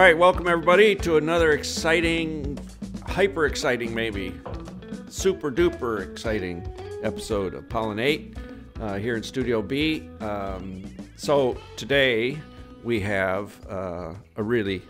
All right, welcome everybody to another exciting, hyper exciting maybe, super duper exciting episode of Pollinate here in Studio B. So today we have a really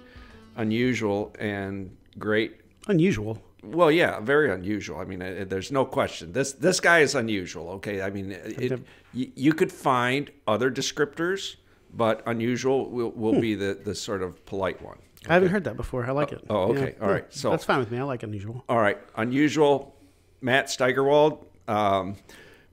unusual and great... Unusual? Well, yeah, very unusual. I mean, there's no question. This guy is unusual, okay? I mean, you could find other descriptors, but unusual will be the sort of polite one. Okay? I haven't heard that before. I like it. Oh, okay. Yeah. All right. So that's fine with me. I like unusual. All right. Unusual, Matt Steigerwald,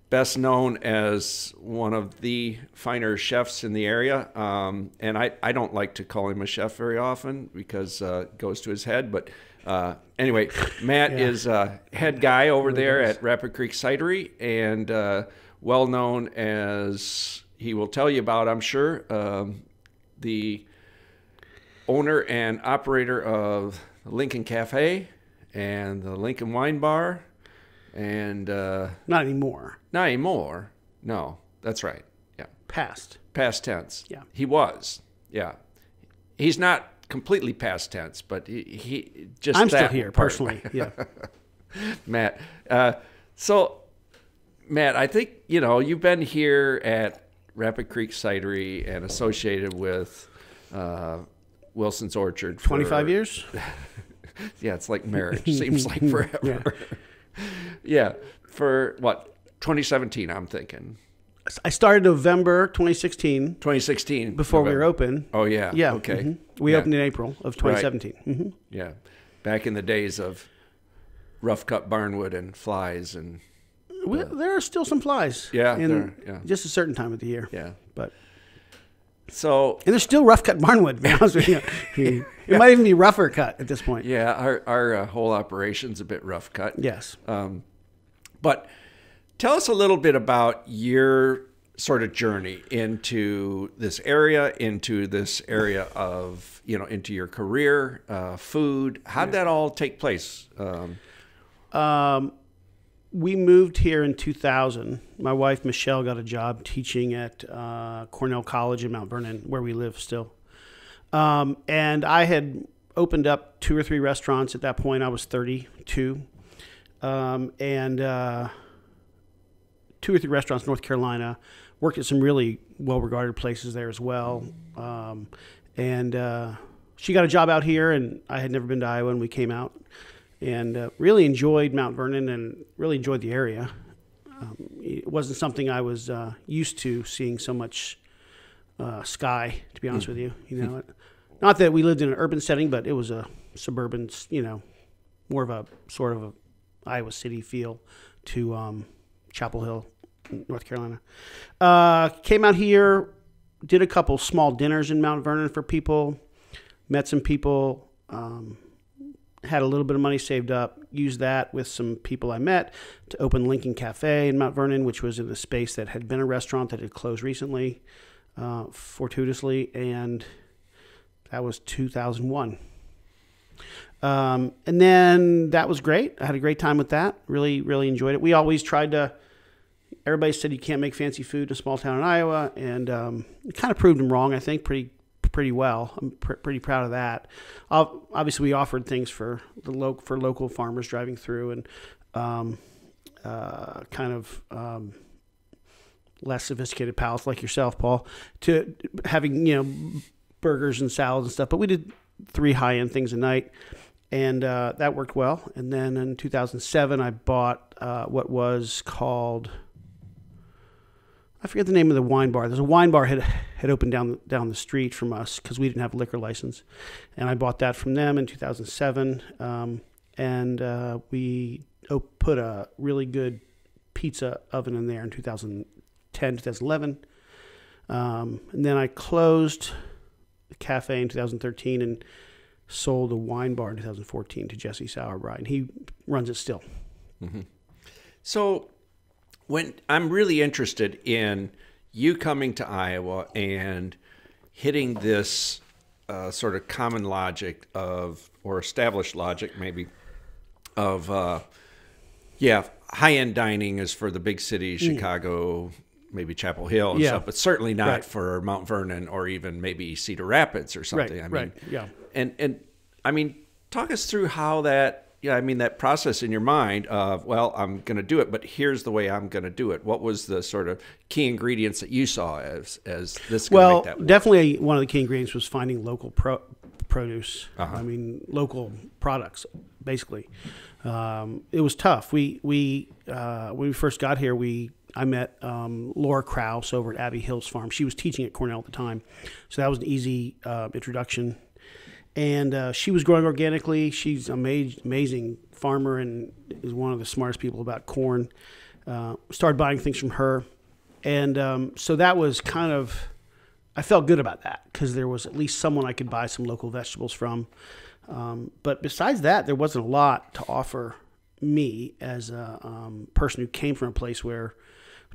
best known as one of the finer chefs in the area. And I don't like to call him a chef very often because it goes to his head. But anyway, Matt is head guy over there at Rapid Creek Cidery and well known as... He will tell you about, I'm sure, the owner and operator of Lincoln Cafe and the Lincoln Wine Bar, and not anymore. Not anymore. No, that's right. Yeah. Past tense. Yeah. He was. Yeah. He's not completely past tense, but he just. I'm still here personally. Yeah. Matt. So, Matt, I think you know you've been here at Rapid Creek Cidery and associated with Wilson's Orchard for 25 years. Yeah, it's like marriage. Seems like forever. Yeah, for what? 2017, I'm thinking. I started November 2016. 2016. Before November. We were open. Oh, yeah. Yeah. Okay. Mm-hmm. We opened in April of 2017. Right. Mm-hmm. Yeah. Back in the days of rough cut barnwood and flies and... There are still some flies. Yeah, just a certain time of the year. Yeah, but so and there's still rough cut barnwood. It might even be rougher cut at this point. Yeah, our whole operation's a bit rough cut. Yes, but tell us a little bit about your sort of journey into this area of into your career, food. How'd that all take place? We moved here in 2000. My wife, Michelle, got a job teaching at Cornell College in Mount Vernon, where we live still. And I had opened up 2 or 3 restaurants at that point. I was 32. And 2 or 3 restaurants in North Carolina. Worked at some really well-regarded places there as well. She got a job out here, and I had never been to Iowa, and we came out. And really enjoyed Mount Vernon and really enjoyed the area. It wasn't something I was used to seeing so much sky, to be honest with you. Not that we lived in an urban setting, but it was a suburban, more of a sort of a Iowa City feel to Chapel Hill, North Carolina. Came out here, did a couple small dinners in Mount Vernon for people, met some people. Had a little bit of money saved up, used that with some people I met to open Lincoln Cafe in Mount Vernon, which was in a space that had been a restaurant that had closed recently, fortuitously, and that was 2001. And then that was great. I had a great time with that. Really, really enjoyed it. We always tried to, everybody said you can't make fancy food in a small town in Iowa, and it kind of proved them wrong, I think, pretty well. I'm pretty proud of that. Obviously, we offered things for the local farmers driving through, and kind of less sophisticated palates like yourself, Paul, to having burgers and salads and stuff. But we did 3 high-end things a night, and that worked well. And then in 2007, I bought what was called, I forget the name of the wine bar. There's a wine bar had opened down the street from us because we didn't have a liquor license, and I bought that from them in 2007. We put a really good pizza oven in there in 2010, 2011, and then I closed the cafe in 2013 and sold a wine bar in 2014 to Jesse Sauerbride, and he runs it still. Mm-hmm. So. When I'm really interested in you coming to Iowa and hitting this sort of common logic of, or established logic maybe, of, high-end dining is for the big cities, Chicago, maybe Chapel Hill and stuff, but certainly not for Mount Vernon or even maybe Cedar Rapids or something. And I mean, talk us through how that, that process in your mind of, well, I'm going to do it, but here's the way I'm going to do it. What was the sort of key ingredients that you saw as this going to make that work? Definitely one of the key ingredients was finding local produce. I mean, local products, basically. It was tough. When we first got here, I met Laura Krause over at Abbey Hills Farm. She was teaching at Cornell at the time, so that was an easy introduction. And she was growing organically. She's an amazing farmer and is one of the smartest people about corn. Started buying things from her. And so that was kind of, I felt good about that because there was at least someone I could buy some local vegetables from. But besides that, there wasn't a lot to offer me as a person who came from a place where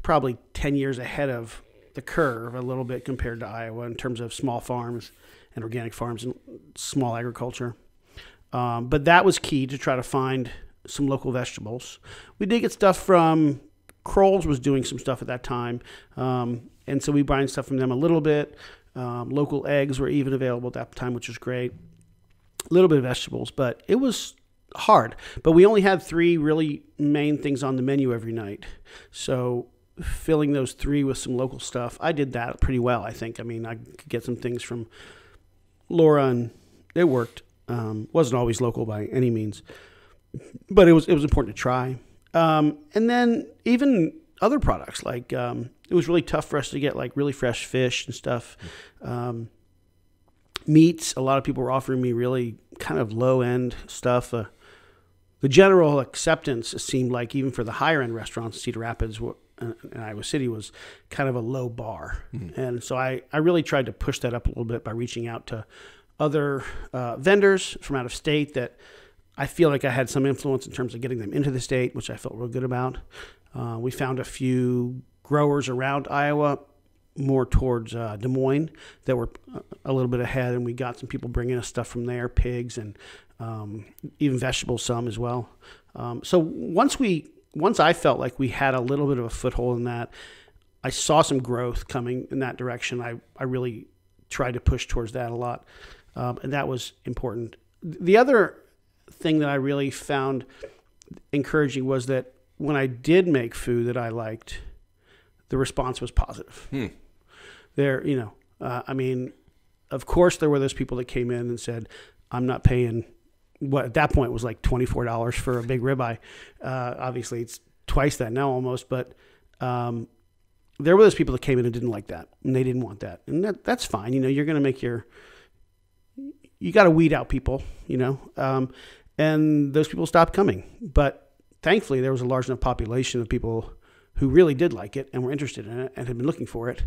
probably 10 years ahead of the curve a little bit compared to Iowa in terms of small farms and organic farms and small agriculture. But that was key to try to find some local vegetables. We did get stuff from, Kroll's was doing some stuff at that time. And so we buying stuff from them a little bit. Local eggs were even available at that time, which was great. A little bit of vegetables, but it was hard. But we only had three really main things on the menu every night. So filling those three with some local stuff, I did that pretty well, I think. I mean, I could get some things from Laura, and it worked. Wasn't always local by any means, but it was important to try. And then even other products, like it was really tough for us to get like really fresh fish and stuff. Meats, a lot of people were offering me really kind of low-end stuff. The general acceptance, it seemed like, even for the higher-end restaurants, Cedar Rapids and Iowa City, was kind of a low bar. And so I really tried to push that up a little bit by reaching out to other vendors from out of state that I feel like I had some influence in terms of getting them into the state, which I felt real good about. We found a few growers around Iowa, more towards Des Moines, that were a little bit ahead, and we got some people bringing us stuff from there, pigs and even vegetables, some as well. So once I felt like we had a little bit of a foothold in that, I saw some growth coming in that direction. I really tried to push towards that a lot, and that was important. The other thing that I really found encouraging was that when I did make food that I liked, the response was positive. There, I mean, of course there were those people that came in and said, I'm not paying what at that point was like $24 for a big ribeye. Obviously it's twice that now almost, but there were those people that came in and didn't like that, and they didn't want that. And that's fine. You're going to make you got to weed out people, and those people stopped coming. But thankfully there was a large enough population of people who really did like it and were interested in it and had been looking for it.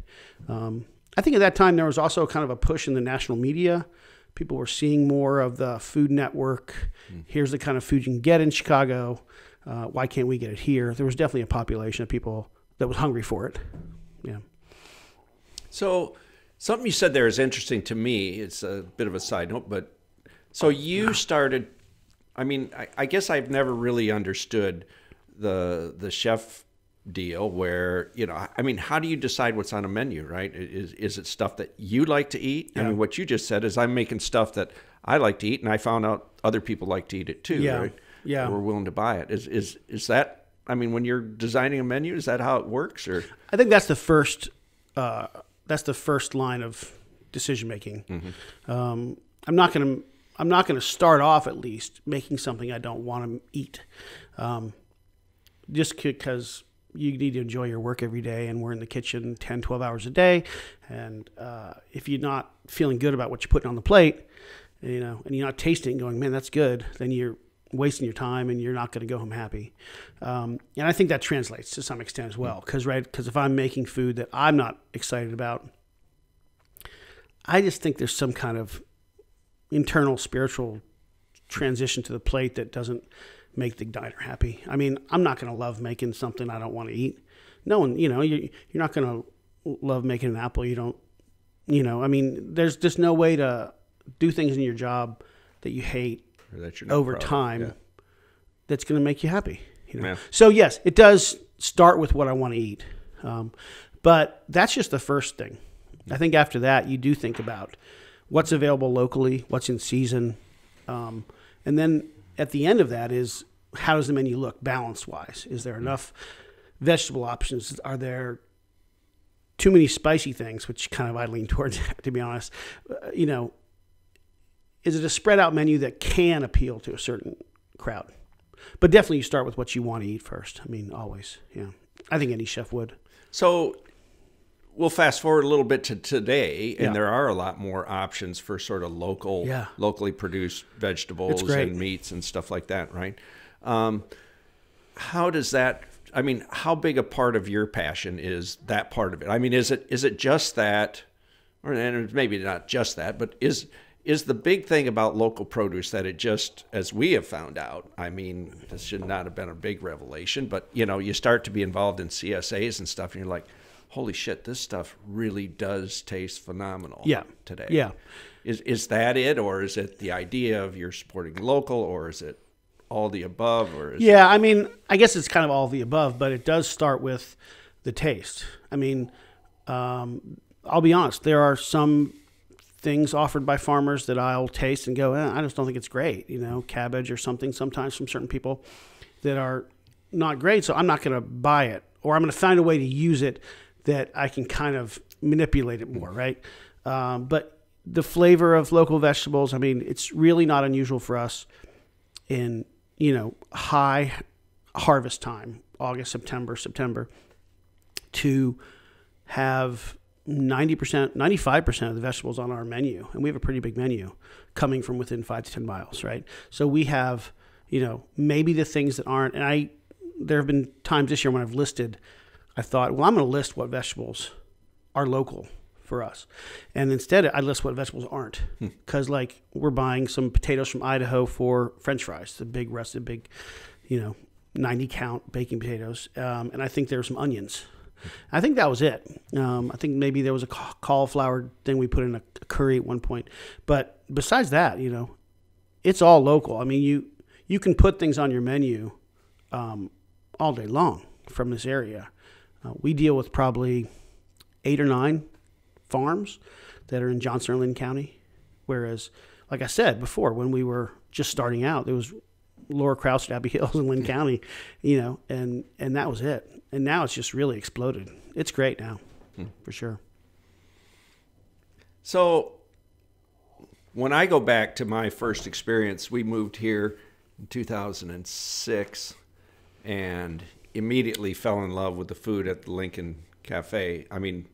I think at that time there was also kind of a push in the national media. People were seeing more of the Food Network. Here's the kind of food you can get in Chicago. Why can't we get it here? There was definitely a population of people that was hungry for it. Yeah. So something you said there is interesting to me. It's a bit of a side note, but so you started, I guess I've never really understood the chef deal where, how do you decide what's on a menu, right? Is it stuff that you like to eat? Yeah. I mean, what you just said is I'm making stuff that I like to eat, and I found out other people like to eat it too. Yeah. Right? Yeah. We're willing to buy it. Is that, when you're designing a menu, is that how it works? Or I think that's the first, line of decision-making. I'm not going to start off at least making something I don't want to eat. Just because you need to enjoy your work every day, and we're in the kitchen 10, 12 hours a day. And if you're not feeling good about what you're putting on the plate, and you're not tasting and going, man, that's good, then you're wasting your time and you're not going to go home happy. And I think that translates to some extent as well. Because if I'm making food that I'm not excited about, I just think there's some kind of internal spiritual transition to the plate that doesn't make the diner happy. I'm not going to love making something I don't want to eat. No one, you're not going to love making an apple. There's just no way to do things in your job that you hate over time that's going to make you happy. So yes, it does start with what I want to eat. But that's just the first thing. I think after that, you do think about what's available locally, what's in season. And then at the end of that is, how does the menu look balance-wise? Is there enough vegetable options? Are there too many spicy things, which kind of I lean towards, to be honest? You know, is it a spread-out menu that can appeal to a certain crowd? But definitely you start with what you want to eat first. I mean, always. Yeah. I think any chef would. So we'll fast forward a little bit to today, and there are a lot more options for sort of local, locally produced vegetables and meats and stuff like that, right? How does that, I mean, how big a part of your passion is that part of it? I mean, is it just that, or and maybe not just that, but is the big thing about local produce that it just, as we have found out, I mean, this should not have been a big revelation, but you know, you start to be involved in CSAs and stuff, and you're like, holy shit, this stuff really does taste phenomenal today. Yeah. Is that it, or is it the idea of you're supporting local, or is it all the above? Or is it... I mean, I guess it's kind of all the above, but it does start with the taste. I mean, I'll be honest, there are some things offered by farmers that I'll taste and go, I just don't think it's great. You know, cabbage or something sometimes from certain people that are not great, so I'm not going to buy it, or I'm going to find a way to use it that I can kind of manipulate it more, right? But the flavor of local vegetables, I mean, it's really not unusual for us in, you know, high harvest time, August, September, to have 90%, 95% of the vegetables on our menu. And we have a pretty big menu coming from within 5 to 10 miles, right? So we have, you know, maybe the things that aren't, and there have been times this year when I've listed, I thought, well, I'm going to list what vegetables are local for us. And instead, I list what vegetables aren't. Because, like, we're buying some potatoes from Idaho for French fries, the big rusted, big, you know, 90-count baking potatoes. And I think there were some onions. I think that was it. I think maybe there was a cauliflower thing we put in a curry at one point. But besides that, you know, it's all local. I mean, you can put things on your menu all day long from this area. We deal with probably 8 or 9 farms that are in Johnson or Lincoln County. Whereas, like I said before, when we were just starting out, there was Laura Krause at Abbey Hills in Lincoln County, you know, and that was it. And now it's just really exploded. It's great now, for sure. So when I go back to my first experience, we moved here in 2006 and immediately fell in love with the food at the Lincoln Cafe. I mean,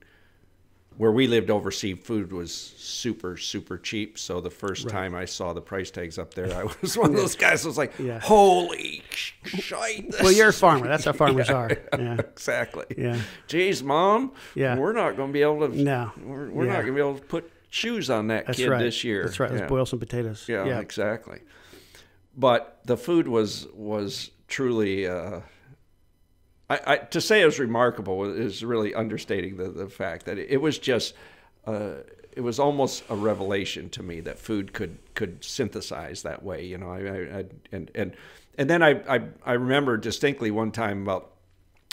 where we lived overseas, food was super, super cheap. So the first time I saw the price tags up there, I was one of those guys who was like, holy shite. Well, you're a farmer. That's how farmers are. Yeah. Exactly. Yeah. Geez, Mom, we're not going to be able to, we're not going to be able to put shoes on that this year. That's right. Let's boil some potatoes. Yeah, yeah, exactly. But the food was truly... to say it was remarkable is really understating the fact that it was just, it was almost a revelation to me that food could synthesize that way, you know. And then I remember distinctly one time about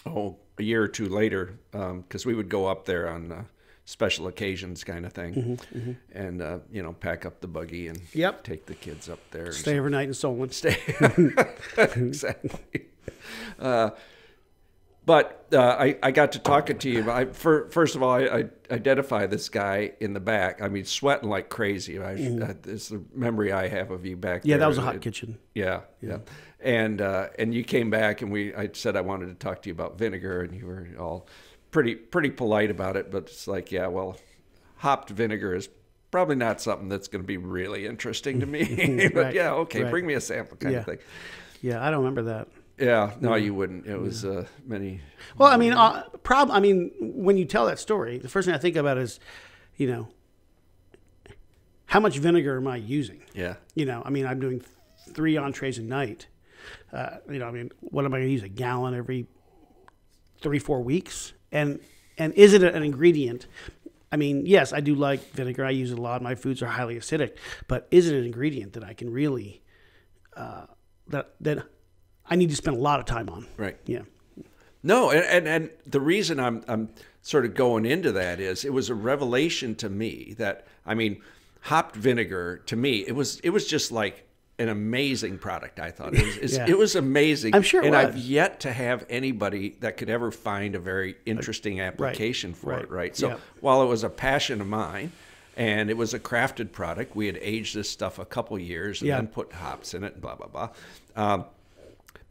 a year or two later, because we would go up there on special occasions kind of thing, and you know, pack up the buggy and take the kids up there, stay overnight in Solon. Exactly. But I got to talking to you. First of all, I identify this guy in the back. I mean, sweating like crazy. It's the memory I have of you back there. Yeah, that was a hot kitchen. Yeah. And you came back, and I said I wanted to talk to you about vinegar, and you were all pretty polite about it. But it's like, yeah, well, hopped vinegar is probably not something that's going to be really interesting to me. But yeah, okay, bring me a sample kind of thing. Yeah, I don't remember that. Yeah, no, you wouldn't. It was many. Well, I mean, when you tell that story, the first thing I think about is, you know, how much vinegar am I using? Yeah. You know, I mean, I'm doing 3 entrees a night. You know, I mean, what am I going to use? A gallon every 3-4 weeks? And is it an ingredient? I mean, yes, I do like vinegar. I use it a lot. My foods are highly acidic. But is it an ingredient that I can really that I need to spend a lot of time on? Right. Yeah. No, and the reason I'm sort of going into that is it was a revelation to me that, I mean, hopped vinegar to me, it was just like an amazing product. I thought it was amazing. I'm sure it was. I've yet to have anybody that could ever find a very interesting application for it. Right. So while it was a passion of mine, and it was a crafted product, we had aged this stuff a couple years and then put hops in it. Blah blah blah.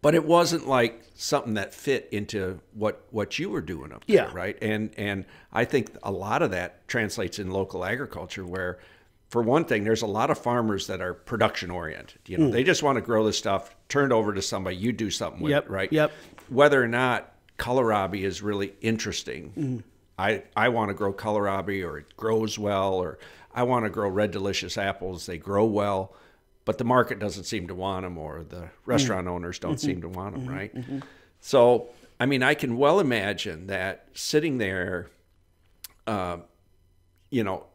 But it wasn't like something that fit into what you were doing up there, right? And I think a lot of that translates in local agriculture where, for one thing, there's a lot of farmers that are production oriented. You know, they just want to grow this stuff, turn it over to somebody, you do something with it, right? Yep. Whether or not kohlrabi is really interesting. I want to grow kohlrabi, or it grows well, or I want to grow red delicious apples, they grow well, but the market doesn't seem to want them, or the restaurant owners don't seem to want them, right? So, I mean, I can well imagine that sitting there, you know,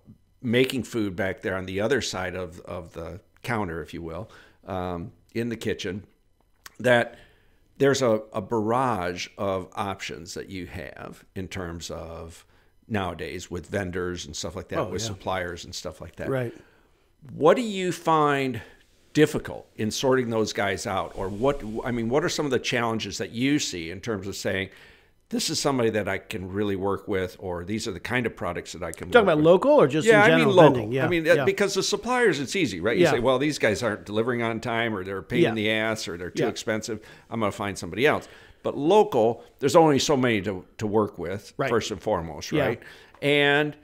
making food back there on the other side of the counter, if you will, in the kitchen, that there's a barrage of options that you have in terms of nowadays with vendors and stuff like that, with suppliers and stuff like that. Right. What do you find difficult in sorting those guys out? Or what, I mean, what are some of the challenges that you see in terms of saying, this is somebody that I can really work with, or these are the kind of products that I can work with. Talking about local or just in general? Local. Vending? Yeah, I mean, local. I mean, because the suppliers, it's easy, right? You say, well, these guys aren't delivering on time, or they're a pain in the ass, or they're too expensive. I'm going to find somebody else. But local, there's only so many to work with, first and foremost, right? And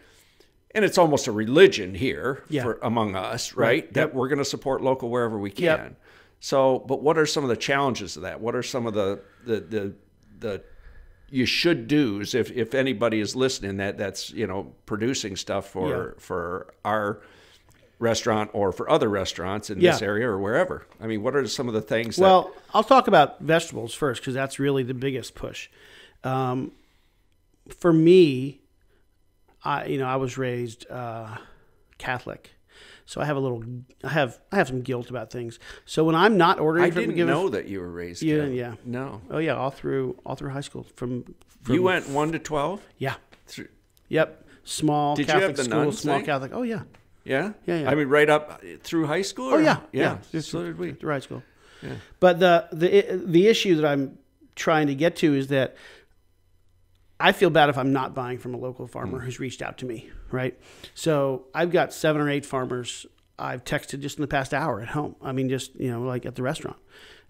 it's almost a religion here among us, right? That we're going to support local wherever we can. So, but what are some of the challenges of that? What are some of the you should do's if anybody is listening that's, you know, producing stuff for our restaurant or for other restaurants in this area or wherever? I mean, what are some of the things that... Well, I'll talk about vegetables first, because that's really the biggest push. For me, I was raised Catholic. So I have I have some guilt about things. So when I'm not ordering, I didn't know that you were raised. Yeah. No. Oh yeah, all through high school. From you went 1 to 12. Yeah. Yep. Small Did Catholic you have the school. Nuns small thing? Catholic. Oh yeah. Yeah. Yeah. Yeah. I mean, right up through high school. Or? Oh yeah. Yeah. So did we through high school. Yeah. But the issue that I'm trying to get to is that I feel bad if I'm not buying from a local farmer who's reached out to me, right? So I've got 7 or 8 farmers I've texted just in the past hour at home. I mean, just, you know, like at the restaurant,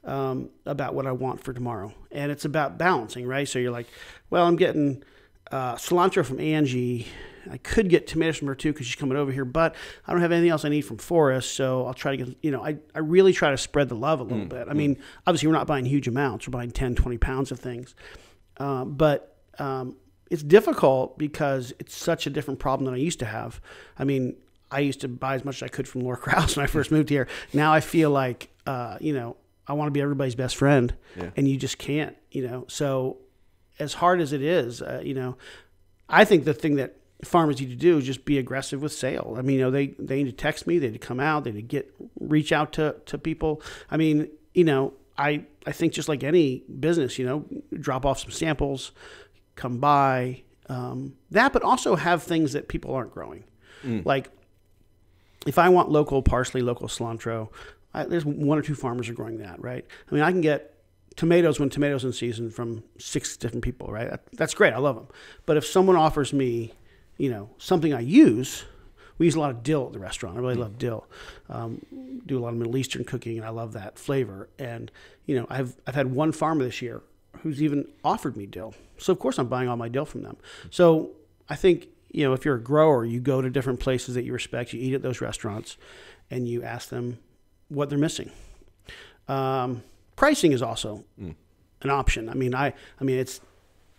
about what I want for tomorrow. And it's about balancing, right? So you're like, well, I'm getting cilantro from Angie. I could get tomatoes from her too, because she's coming over here, but I don't have anything else I need from Forrest. So I'll try to get, you know, I really try to spread the love a little bit. I mean, obviously we're not buying huge amounts. We're buying 10, 20 pounds of things. But it's difficult because it's such a different problem than I used to have. I mean, I used to buy as much as I could from Laura Krause when I first moved here. Now I feel like, you know, I want to be everybody's best friend, and you just can't, you know. So as hard as it is, you know, I think the thing that farmers need to do is just be aggressive with sale. I mean, you know, they need to text me. They need to come out. They need to reach out to people. I mean, you know, I think just like any business, you know, drop off some samples, come by, that, but also have things that people aren't growing. Like if I want local parsley, local cilantro, there's 1 or 2 farmers are growing that, right? I mean, I can get tomatoes when tomatoes in season from 6 different people, right? That's great. I love them. But if someone offers me, you know, something I use, we use a lot of dill at the restaurant. I really love dill. Do a lot of Middle Eastern cooking, and I love that flavor. And, you know, I've had 1 farmer this year who's even offered me dill. So, of course, I'm buying all my dill from them. So I think, you know, if you're a grower, you go to different places that you respect, you eat at those restaurants, and you ask them what they're missing. Pricing is also an option. I mean, I mean,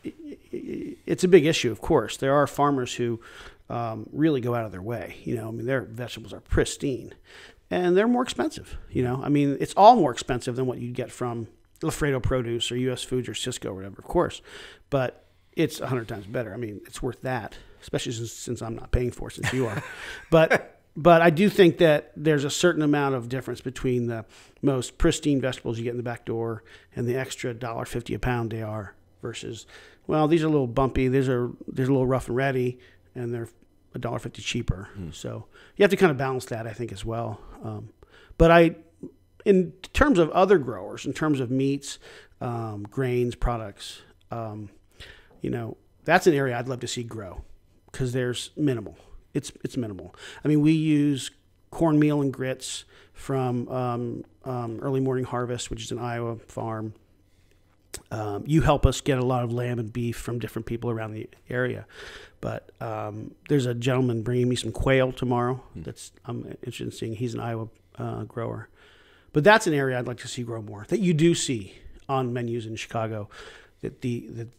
it's a big issue, of course. There are farmers who... really go out of their way. You know, I mean, their vegetables are pristine and they're more expensive. You know, I mean, it's all more expensive than what you'd get from Lafredo Produce or US Foods or Cisco or whatever, of course, but it's 100 times better. I mean, it's worth that, especially since I'm not paying for it, since you are. But I do think that there's a certain amount of difference between the most pristine vegetables you get in the back door and the extra $1.50 a pound they are versus, well, these are a little bumpy, these are a little rough and ready, and they're $1.50 cheaper. Mm. So you have to kind of balance that, I think, as well. But I, in terms of other growers, in terms of meats, grains, products, you know, that's an area I'd love to see grow because there's minimal. It's minimal. I mean, we use cornmeal and grits from Early Morning Harvest, which is an Iowa farm. You help us get a lot of lamb and beef from different people around the area. But there's a gentleman bringing me some quail tomorrow. That's I'm interested in seeing. He's an Iowa grower. But that's an area I'd like to see grow more, that you do see on menus in Chicago, that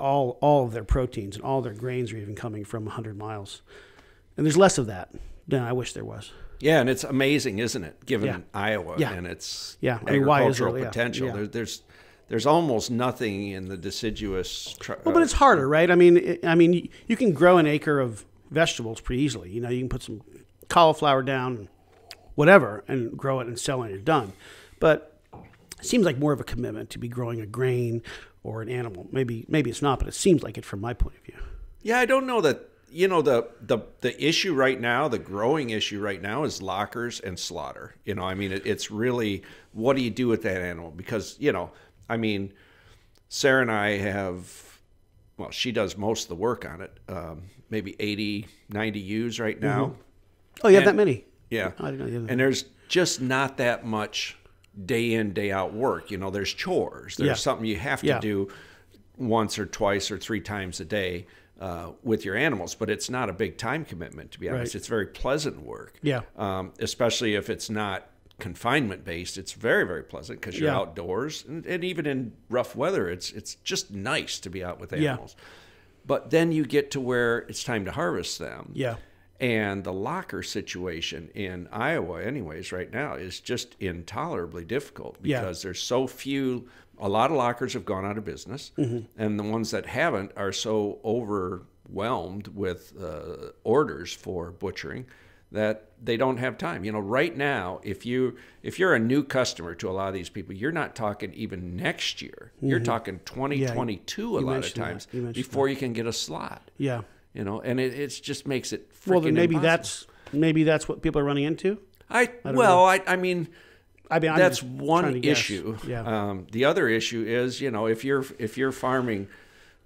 all of their proteins and all their grains are even coming from 100 miles. And there's less of that than I wish there was. Yeah, and it's amazing, isn't it, given Iowa and its agricultural potential. There's almost nothing in the deciduous. Well, but it's harder, right? I mean, you can grow an acre of vegetables pretty easily. You know, you can put some cauliflower down, whatever, and grow it and sell it and you're done. But it seems like more of a commitment to be growing a grain or an animal. Maybe it's not, but it seems like it from my point of view. Yeah, I don't know that. You know, the issue right now, the growing issue right now is lockers and slaughter. You know, I mean, it's really, what do you do with that animal? Because, you know, I mean, Sarah and I have, well, she does most of the work on it, maybe 80, 90 ewes right now. Mm-hmm. Oh, you have that many? Yeah. I didn't know you had that. And there's just not that much day in, day out work. You know, there's chores. There's something you have to do once or twice or three times a day. With your animals, but it's not a big time commitment, to be honest. Right. It's very pleasant work. Yeah. Especially if it's not confinement based, it's very, very pleasant because you're outdoors, and even in rough weather, it's just nice to be out with animals. Yeah. But then you get to where it's time to harvest them. Yeah. And the locker situation in Iowa, anyways, right now is just intolerably difficult because there's so few. A lot of lockers have gone out of business, and the ones that haven't are so overwhelmed with orders for butchering that they don't have time. You know, right now, if you're a new customer to a lot of these people, you're not talking even next year. You're talking 2022 a lot of times before you can get a slot. Yeah. You know, and it just makes it freaking impossible. Well, then maybe that's what people are running into. I mean, that's one issue. Yeah. The other issue is, you know, if you're farming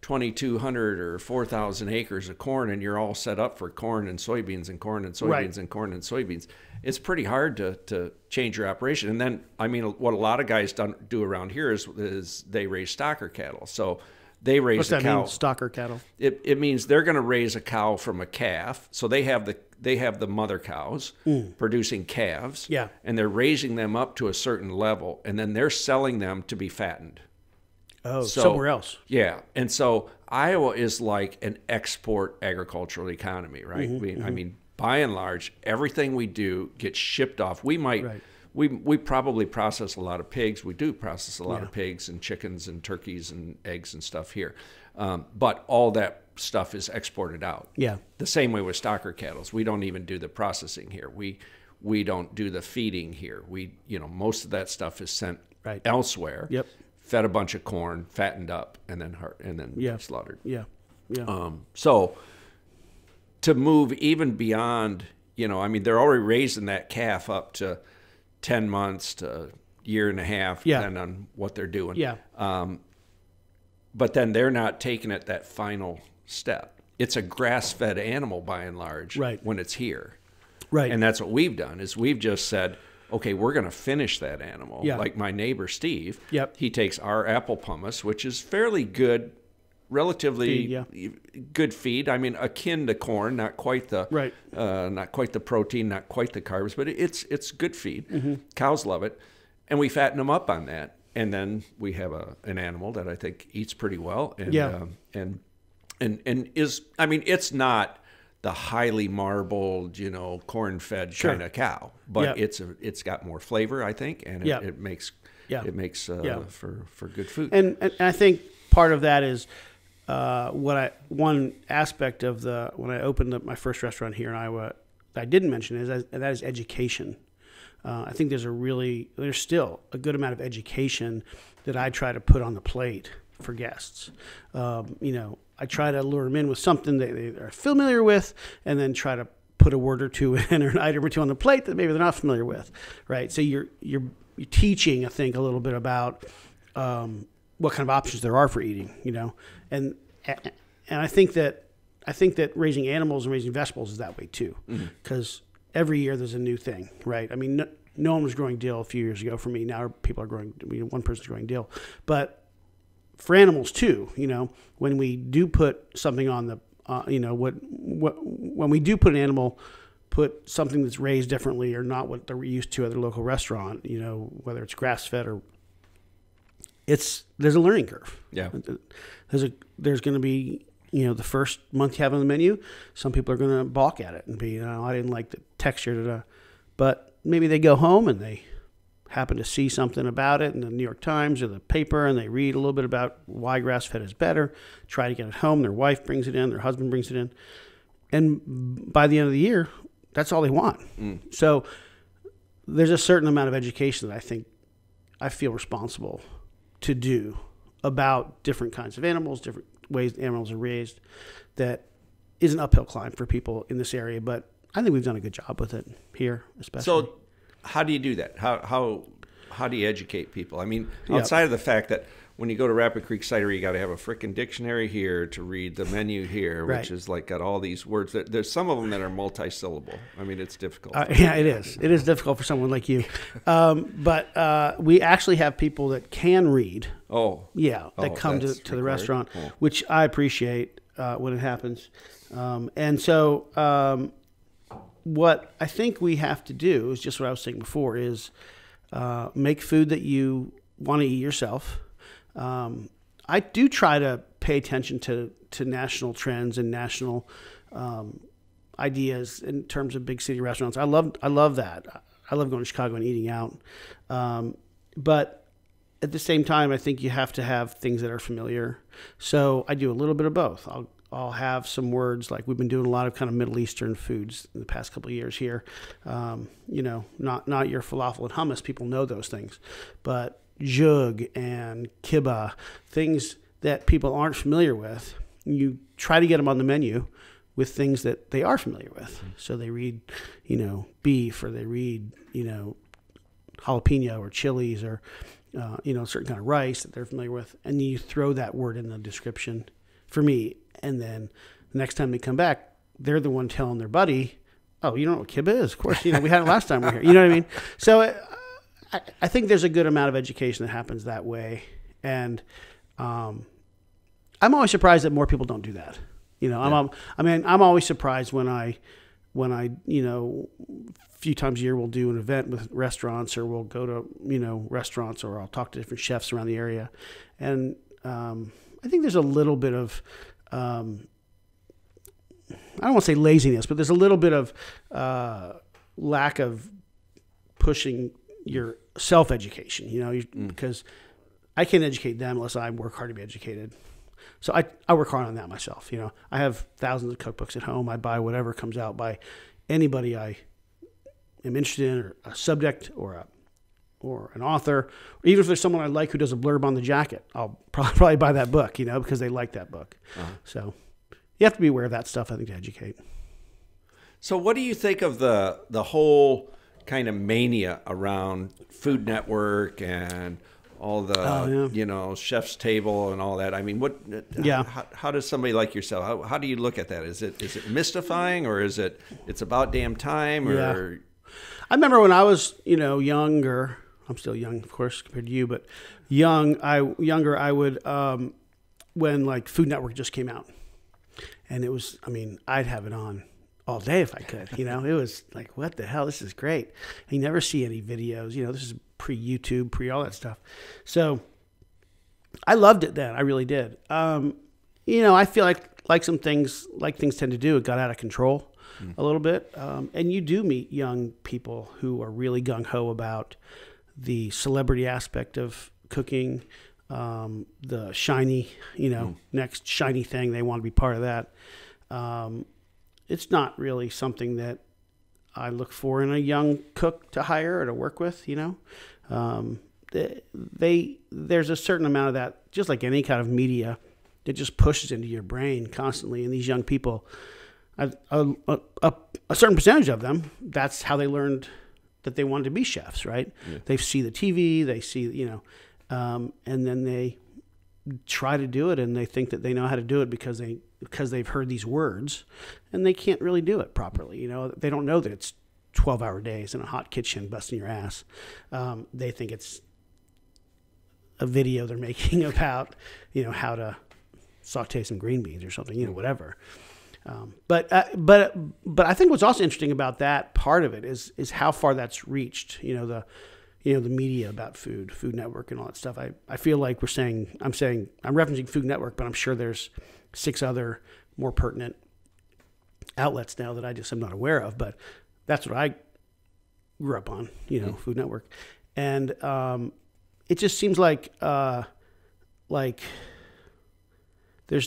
2,200 or 4,000 acres of corn and you're all set up for corn and soybeans and corn and soybeans and corn and soybeans, it's pretty hard to change your operation. And then, I mean, what a lot of guys do around here is they raise stocker cattle. So they raise What's that mean, stocker cattle? It means they're going to raise a cow from a calf. So they have the mother cows producing calves, and they're raising them up to a certain level, and then they're selling them to be fattened. Oh, somewhere else. Yeah, and so Iowa is like an export agricultural economy, right? I mean, by and large, everything we do gets shipped off. We probably process a lot of pigs. We do process a lot of pigs and chickens and turkeys and eggs and stuff here, but all that stuff is exported out. Yeah. The same way with stocker cattle. We don't even do the processing here. We don't do the feeding here. Most of that stuff is sent elsewhere. Yep. Fed a bunch of corn, fattened up, and then slaughtered. Yeah. Yeah. So to move even beyond, you know, I mean, they're already raising that calf up to 10 months to year and a half, depending on what they're doing. Yeah. But then they're not taking it that final step. It's a grass-fed animal by and large when it's here. Right. And that's what we've done is we've just said, okay, we're going to finish that animal. Yeah. Like my neighbor Steve, he takes our apple pumice, which is fairly good, relatively good feed. I mean, akin to corn, not quite the not quite the protein, not quite the carbs, but it's good feed. Cows love it. And we fatten them up on that. And then we have an animal that I think eats pretty well and is, I mean, it's not the highly marbled, you know, corn-fed kind of cow, but it's got more flavor, I think, and it makes for good food. And I think part of that is one aspect of when I opened up my first restaurant here in Iowa that I didn't mention is education. I think there's still a good amount of education that I try to put on the plate for guests. You know, I try to lure them in with something that they are familiar with, and then try to put a word or two in, or an item or two on the plate that maybe they're not familiar with, right? So you're teaching, I think, a little bit about what kind of options there are for eating, you know, and I think that raising animals and raising vegetables is that way too, because every year there's a new thing, right? I mean, no one was growing dill a few years ago for me. Now people are growing, one person's growing dill, but for animals too, you know, when we do put something on the, when we do put an animal, put something that's raised differently or not what they're used to at their local restaurant, you know, whether it's grass fed or there's a learning curve. Yeah. There's going to be, you know, the first month you have on the menu, some people are going to balk at it and be, oh, I didn't like the texture. But maybe they go home and they happen to see something about it in the New York Times or the paper, and they read a little bit about why grass-fed is better, try to get it home. Their wife brings it in. Their husband brings it in. And by the end of the year, that's all they want. Mm. So there's a certain amount of education that I feel responsible to do about different kinds of animals, different ways animals are raised, that is an uphill climb for people in this area, but I think we've done a good job with it here, especially. So how do you do that? How do you educate people? I mean, outside of the fact that when you go to Rapid Creek Cidery, you got to have a frickin' dictionary here to read the menu here, right, which is like got all these words. There's some of them that are multi-syllable. I mean, it's difficult. Yeah, it is. It is difficult for someone like you. But we actually have people that can read. Oh. Yeah, that come to the restaurant, which I appreciate when it happens. And so what I think we have to do is just what I was saying before is make food that you want to eat yourself. I do try to pay attention to national trends and national ideas in terms of big city restaurants. I love that. I love going to Chicago and eating out. But at the same time, I think you have to have things that are familiar. So I do a little bit of both. I'll have some words like we've been doing a lot of kind of Middle Eastern foods in the past couple of years here. You know, not your falafel and hummus. People know those things, but jug and kibbeh, things that people aren't familiar with. You try to get them on the menu with things that they are familiar with. So they read, you know, beef, or they read, you know, jalapeno or chilies, or, you know, a certain kind of rice that they're familiar with. And you throw that word in the description for me. And then the next time they come back, they're the one telling their buddy, oh, you don't know what kibbeh is? Of course, you know, we had it last time we were here. You know what I mean? So I think there's a good amount of education that happens that way. And I'm always surprised that more people don't do that. You know, yeah. I'm always surprised when I, you know, a few times a year we'll do an event with restaurants, or we'll go to, you know, restaurants, or I'll talk to different chefs around the area. And I think there's a little bit of, I don't want to say laziness, but there's a little bit of lack of pushing your self-education, you know, because I can't educate them unless I work hard to be educated. So I work hard on that myself. You know, I have thousands of cookbooks at home. I buy whatever comes out by anybody I am interested in, or a subject, or an author, or even if there's someone I like who does a blurb on the jacket, I'll probably buy that book, you know, because they like that book. Uh-huh. So you have to be aware of that stuff, I think, to educate. So what do you think of the whole kind of mania around Food Network and all the, you know, Chef's Table and all that? I mean, how does somebody like yourself, how do you look at that? Is it mystifying, or is it, it's about damn time? Or I remember when I was, you know, younger, I'm still young, of course, compared to you, but I would, when like Food Network just came out, and it was, I mean, I'd have it on all day if I could, you know. It was like, what the hell, this is great. And you never see any videos, you know, this is pre-YouTube, pre-all that stuff. So I loved it then, I really did. You know, I feel like some things, like things tend to do, it got out of control a little bit. And you do meet young people who are really gung-ho about the celebrity aspect of cooking, the shiny, you know, next shiny thing, they want to be part of that. It's not really something that I look for in a young cook to hire or to work with, you know. there's a certain amount of that, just like any kind of media, that just pushes into your brain constantly. And these young people, a certain percentage of them, that's how they learned that they wanted to be chefs, right? Yeah. They see the TV, they see, you know, and then they try to do it, and they think that they know how to do it because they've heard these words, and they can't really do it properly. You know, they don't know that it's 12-hour days in a hot kitchen busting your ass. They think it's a video they're making about, you know, how to saute some green beans or something, you know, whatever. But I think what's also interesting about that part of it is how far that's reached, you know, the media about food, Food Network and all that stuff. I feel like I'm referencing Food Network, but I'm sure there's 6 other more pertinent outlets now that I just am not aware of, but that's what I grew up on, you know, mm-hmm. Food Network. And, it just seems like there's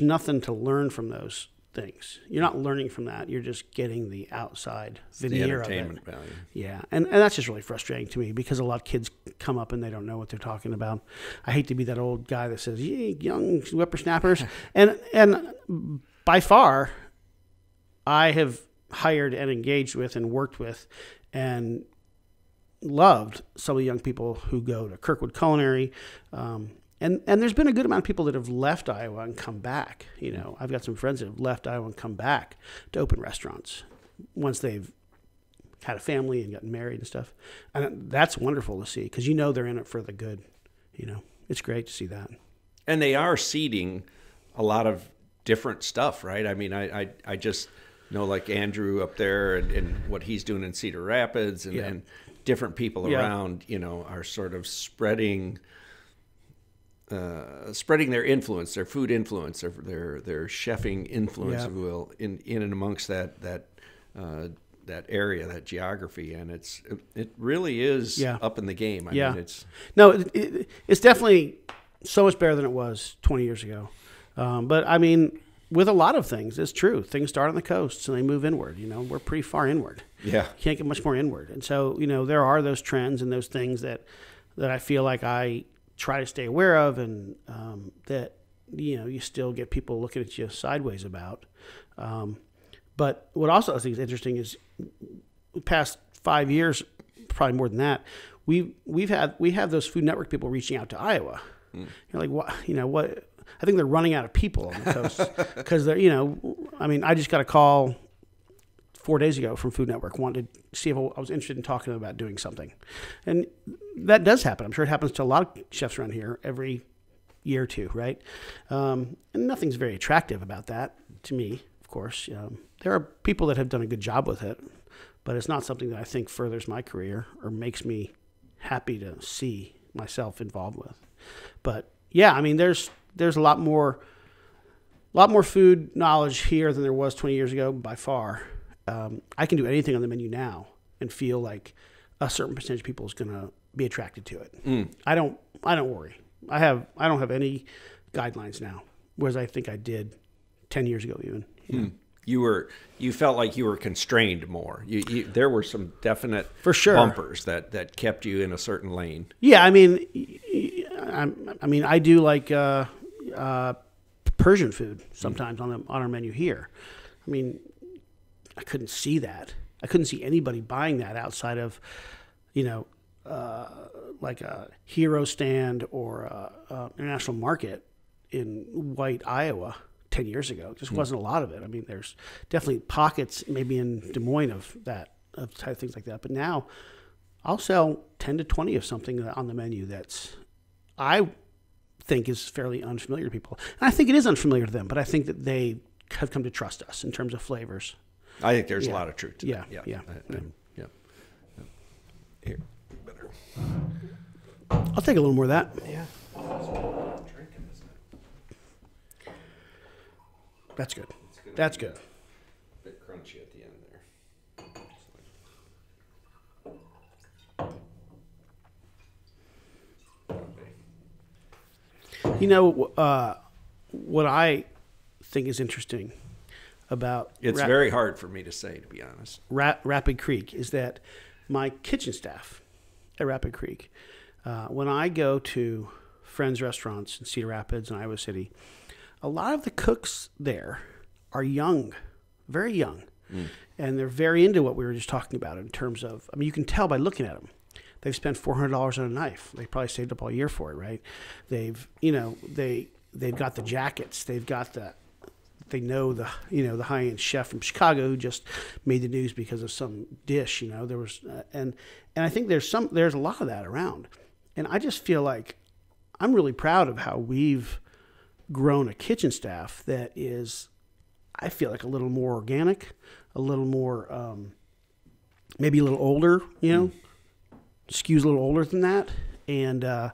nothing to learn from those things. You're not learning from that. You're just getting the outside veneer of it. The entertainment value. Yeah. And that's just really frustrating to me, because a lot of kids come up and they don't know what they're talking about. I hate to be that old guy that says, "Yeah, young whippersnappers." and by far, I have hired and engaged with and worked with and loved some of the young people who go to Kirkwood Culinary, and there's been a good amount of people that have left Iowa and come back. You know, I've got some friends that have left Iowa and come back to open restaurants once they've had a family and gotten married and stuff. And that's wonderful to see, because you know they're in it for the good. You know, it's great to see that. And they are seeding a lot of different stuff, right? I mean, I just know, like, Andrew up there and what he's doing in Cedar Rapids, and, yeah. and different people yeah. around, you know, are sort of spreading... spreading their influence, their food influence, their chefing influence, yeah. if you will, in and amongst that area, that geography, and it really is yeah. up in the game. I mean, it's definitely so much better than it was 20 years ago. But I mean, with a lot of things, it's true. Things start on the coast and they move inward. You know, we're pretty far inward. Yeah, you can't get much more inward, and so you know there are those trends and those things that I feel like I try to stay aware of, and that, you know, you still get people looking at you sideways about. But what also I think is interesting is the past 5 years, probably more than that, we have those Food Network people reaching out to Iowa. Mm. You're like, what, you know, what? I think they're running out of people on the coast, because they're, you know, I mean, I just got a call 4 days ago from Food Network, wanted to see if I was interested in talking about doing something. And that does happen. I'm sure it happens to a lot of chefs around here every year or two, right? And nothing's very attractive about that to me, of course. There are people that have done a good job with it, but it's not something that I think furthers my career or makes me happy to see myself involved with. But yeah, I mean, there's a lot more food knowledge here than there was 20 years ago by far. I can do anything on the menu now and feel like a certain percentage of people is going to be attracted to it. Mm. I don't worry. I don't have any guidelines now, whereas I think I did 10 years ago even. You know? Mm. You felt like you were constrained more. There were some definite for sure. bumpers that kept you in a certain lane. Yeah, I mean, I do like Persian food sometimes on our menu here. I mean, I couldn't see that. I couldn't see anybody buying that outside of, you know, like a Hero Stand or a International Market in White, Iowa 10 years ago. Just wasn't a lot of it. I mean, there's definitely pockets maybe in Des Moines of that, of things like that. But now I'll sell 10 to 20 of something on the menu that's, I think, is fairly unfamiliar to people. And I think it is unfamiliar to them, but I think that they have come to trust us in terms of flavors. I think there's a lot of truth to that. Yeah. Here, better. I'll take a little more of that. Yeah. That's good. That's good. A bit crunchy at the end there. You know, what I think is interesting about it's very hard for me to say, to be honest, Rapid Creek, is that my kitchen staff at Rapid Creek When I go to friends' restaurants in Cedar Rapids and Iowa City, a lot of the cooks there are young, very young. Mm. And they're very into what we were just talking about in terms of, I mean, you can tell by looking at them. They've spent $400 on a knife. They probably saved up all year for it, right? They've, you know, they've got the jackets. They've got the, they know the, you know, the high-end chef from Chicago who just made the news because of some dish, you know, there was, and I think there's a lot of that around. And I just feel like I'm really proud of how we've grown a kitchen staff that is, I feel like, a little more organic, a little more, maybe a little older, you know, skews a little older than that, and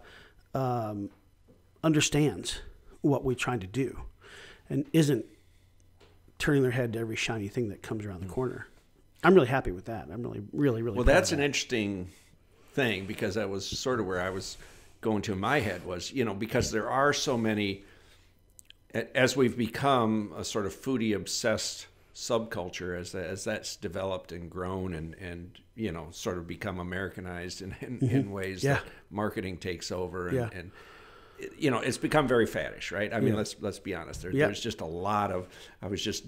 understands what we're trying to do and isn't turning their head to every shiny thing that comes around the corner. I'm really happy with that. I'm really well, that's an interesting thing, because that was sort of where I was going to in my head was, you know, because there are so many, as we've become a sort of foodie obsessed subculture, as that's developed and grown and you know, sort of become Americanized in ways that marketing takes over and you know, it's become very faddish, right? I mean, let's be honest. There's just a lot of, I was just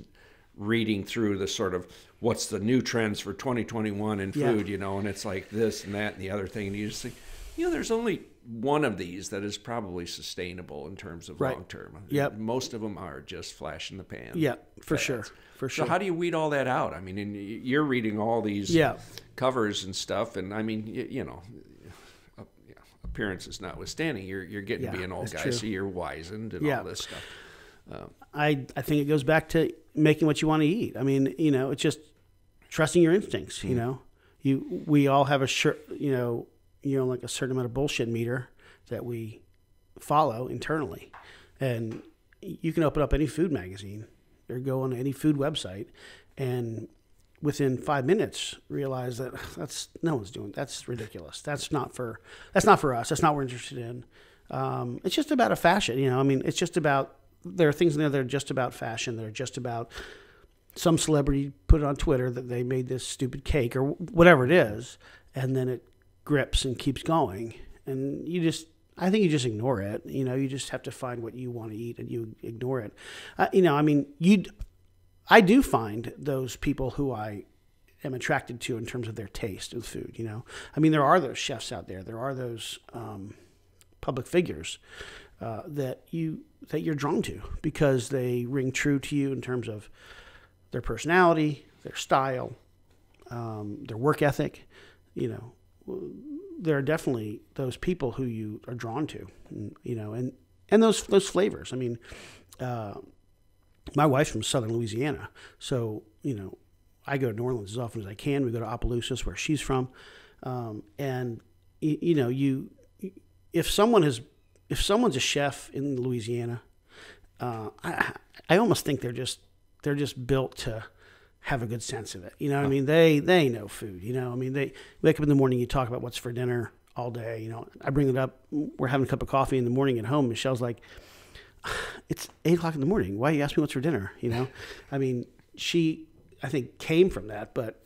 reading through the sort of what's the new trends for 2021 in food, you know, and it's like this and that and the other thing, and you just think, you know, there's only one of these that is probably sustainable in terms of long term. Most of them are just flash in the pan. For sure. So how do you weed all that out? I mean, and you're reading all these covers and stuff, and I mean, you know, appearances notwithstanding, you're getting to be an old guy, so you're wizened and all this stuff. I think it goes back to making what you want to eat. I mean, you know, it's just trusting your instincts. You know, we all have a you know, like a certain amount of bullshit meter that we follow internally. And you can open up any food magazine or go on any food website and within 5 minutes realize that that's ridiculous. That's not for us. That's not what we're interested in. It's just about a fashion, you know, I mean, it's just about, there are things in there that are just about fashion. They're just about some celebrity put it on Twitter that they made this stupid cake or whatever it is. And then it grips and keeps going, and I think you just ignore it. You know, you just have to find what you want to eat, and you ignore it. You know, I mean, I do find those people who I am attracted to in terms of their taste of food. You know, I mean, there are those chefs out there, there are those public figures that you're drawn to because they ring true to you in terms of their personality, their style, their work ethic. You know, there are definitely those people who you are drawn to, you know, and those flavors. I mean, my wife's from Southern Louisiana, so, you know, I go to New Orleans as often as I can. We go to Opelousas, where she's from. And you know, if someone's a chef in Louisiana, I almost think they're just built to have a good sense of it. You know what I mean? They know food, you know, I mean, they wake up in the morning, you talk about what's for dinner all day. You know, I bring it up. We're having a cup of coffee in the morning at home. Michelle's like, it's 8 o'clock in the morning. Why you ask me what's for dinner? You know, I mean, she, I think, came from that, but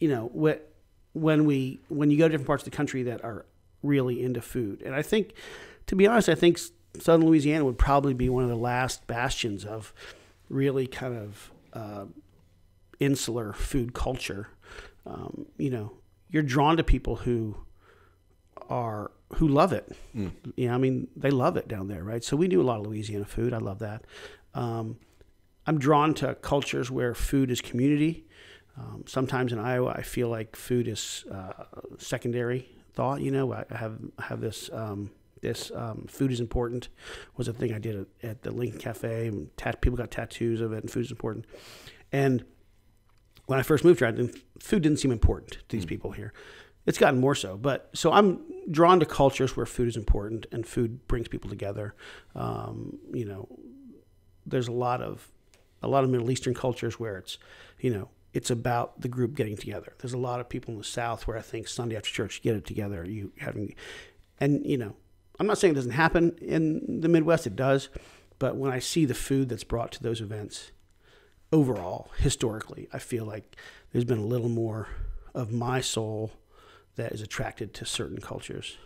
you know, when you go to different parts of the country that are really into food. And I think, to be honest, I think Southern Louisiana would probably be one of the last bastions of really kind of, insular food culture. You know, you're drawn to people who love it. You know, I mean, they love it down there, right? So we do a lot of Louisiana food. I love that. I'm drawn to cultures where food is community. Sometimes in Iowa, I feel like food is secondary thought. You know, I have this food is important was a thing I did at the Lincoln Cafe, and people got tattoos of it, and food is important. And when I first moved here, food didn't seem important to these people here. It's gotten more so. But so I'm drawn to cultures where food is important and food brings people together. You know, there's a lot of Middle Eastern cultures where it's, you know, it's about the group getting together. There's a lot of people in the South where I think Sunday after church, you get it together. You know, I'm not saying it doesn't happen in the Midwest. It does. But when I see the food that's brought to those events, overall, historically, I feel like there's been a little more of my soul that is attracted to certain cultures.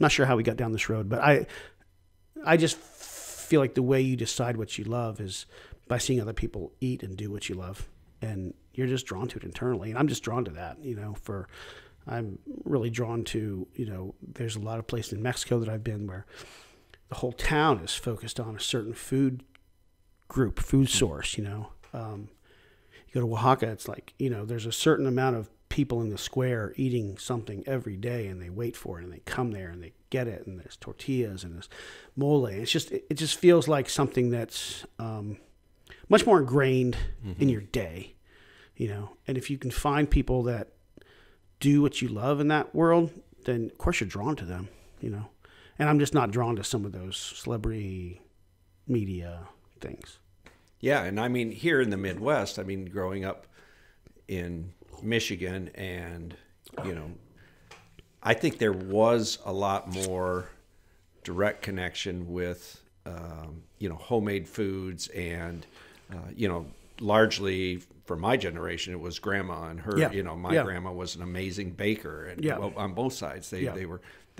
Not sure how we got down this road, but I just feel like the way you decide what you love is by seeing other people eat and do what you love, and you're just drawn to it internally. And I'm just drawn to that, I'm really drawn to, there's a lot of places in Mexico that I've been where the whole town is focused on a certain food group, food source, you go to Oaxaca, it's like, there's a certain amount of people in the square eating something every day, and they wait for it, and they come there, and they get it, and there's tortillas, and there's mole. It just feels like something that's much more ingrained in your day, and if you can find people that do what you love in that world, then of course you're drawn to them, and I'm just not drawn to some of those celebrity media things. Yeah. And I mean, here in the Midwest, growing up in Michigan, and, I think there was a lot more direct connection with, homemade foods and, largely for my generation, it was grandma and her, my grandma was an amazing baker, and well, on both sides, they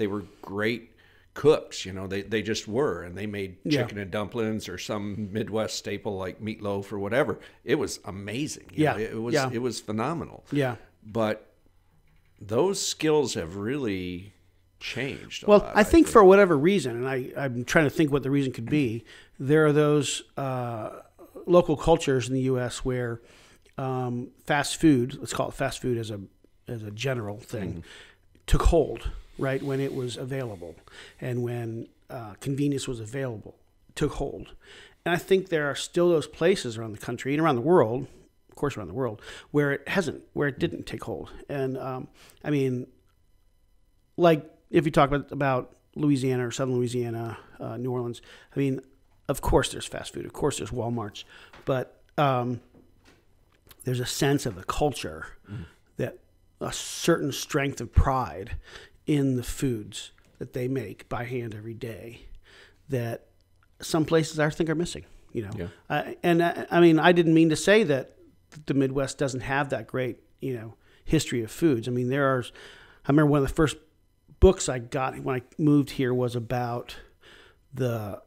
were great cooks, they just were, and they made chicken and dumplings or some Midwest staple like meatloaf or whatever. It was amazing. It was phenomenal. Yeah. But those skills have really changed. Well, I think for whatever reason, and I'm trying to think what the reason could be, there are those local cultures in the U.S. where fast food, let's call it fast food as a general thing, took hold. Right when it was available, and when convenience was available, it took hold. And I think there are still those places around the country and around the world, of course, around the world, where it hasn't, where it didn't take hold. And like if you talk about Louisiana or Southern Louisiana, New Orleans, of course there's fast food, of course there's Walmarts, but there's a sense of the culture that a certain strength of pride in the foods that they make by hand every day that some places I think are missing, I didn't mean to say that the Midwest doesn't have that great, history of foods. I remember one of the first books I got when I moved here was about the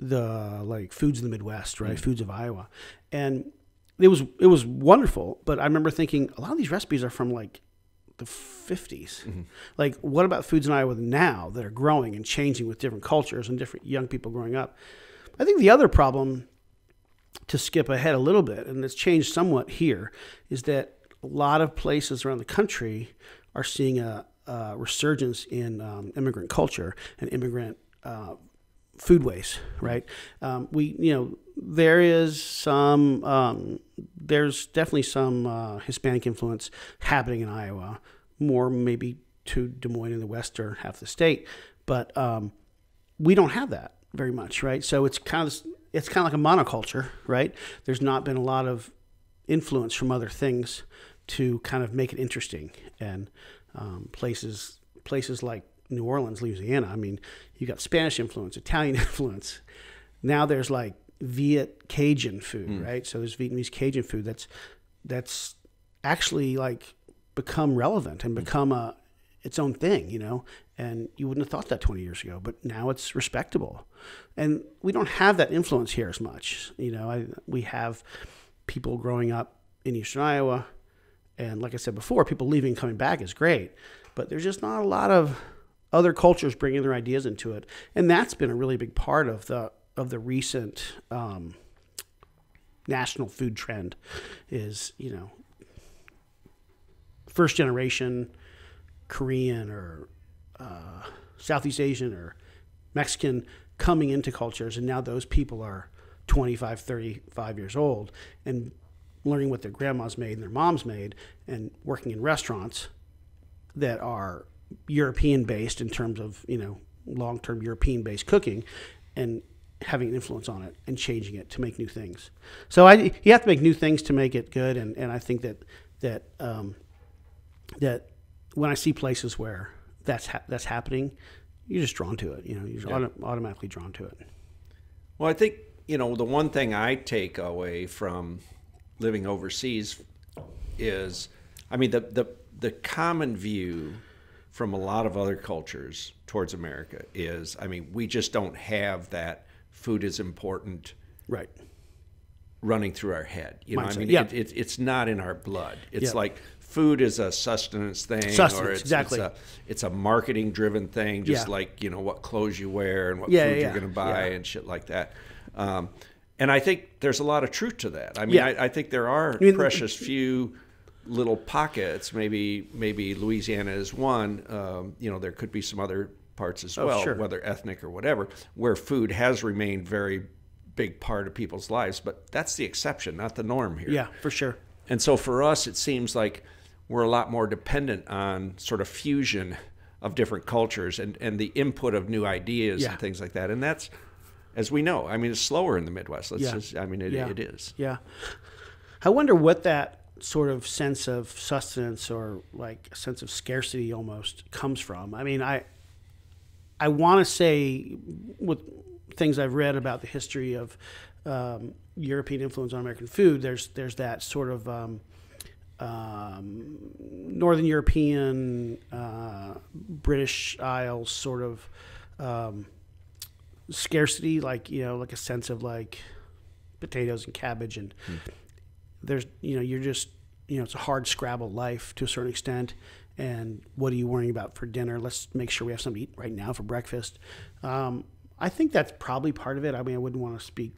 like foods of the Midwest, right? Foods of Iowa. And it was wonderful. But I remember thinking a lot of these recipes are from like the 50s. Like, what about foods in Iowa now that are growing and changing with different cultures and different young people growing up? I think the other problem, to skip ahead a little bit, and it's changed somewhat here, is that a lot of places around the country are seeing a resurgence in immigrant culture and immigrant foodways, right? There is some, there's definitely some Hispanic influence happening in Iowa, more maybe to Des Moines in the west or half the state, but we don't have that very much, right? So it's kind of like a monoculture, right? There's not been a lot of influence from other things to kind of make it interesting, and places like New Orleans, Louisiana, you got Spanish influence, Italian influence. Now there's like Viet Cajun food, right? So there's Vietnamese Cajun food that's actually like become relevant and become its own thing, and you wouldn't have thought that 20 years ago, but now it's respectable. And we don't have that influence here as much. We have people growing up in Eastern Iowa, and like I said before, people leaving and coming back is great, but there's just not a lot of other cultures bringing their ideas into it. And that's been a really big part of the recent national food trend is, first generation Korean or Southeast Asian or Mexican coming into cultures. And now those people are 25, 35 years old and learning what their grandmas made and their moms made and working in restaurants that are European-based in terms of, long-term European-based cooking, and having an influence on it and changing it to make new things. So you have to make new things to make it good, and I think that when I see places where that's happening, you're just drawn to it. You're automatically drawn to it. Well, I think, the one thing I take away from living overseas is, the common view from a lot of other cultures towards America is, I mean, we just don't have that food is important right running through our head. You know, mindset. I mean, yeah. It's not in our blood. It's yeah. like food is a sustenance thing. Sustenance, or it's, exactly. It's a marketing-driven thing, just yeah. like, you know, what clothes you wear and what yeah, food yeah. you're going to buy yeah. and shit like that. And I think there's a lot of truth to that. I mean, yeah. I think there are precious few little pockets. Maybe Louisiana is one. You know, there could be some other parts as well, sure. whether ethnic or whatever, where food has remained very big part of people's lives. But that's the exception, not the norm here. Yeah, for sure. And so for us, it seems like we're a lot more dependent on sort of fusion of different cultures and the input of new ideas yeah. and things like that. And that's, as we know, I mean, it's slower in the Midwest. Let's yeah. just, I mean, it, yeah. it is. Yeah. I wonder what that sort of sense of sustenance or like a sense of scarcity almost comes from. I mean, I want to say with things I've read about the history of European influence on American food, there's that sort of Northern European, British Isles sort of scarcity, like, you know, like a sense of like potatoes and cabbage and mm-hmm. there's, you know, you're just, you know, it's a hard scrabble life to a certain extent. And what are you worrying about for dinner? Let's make sure we have something to eat right now for breakfast. I think that's probably part of it. I mean, I wouldn't want to speak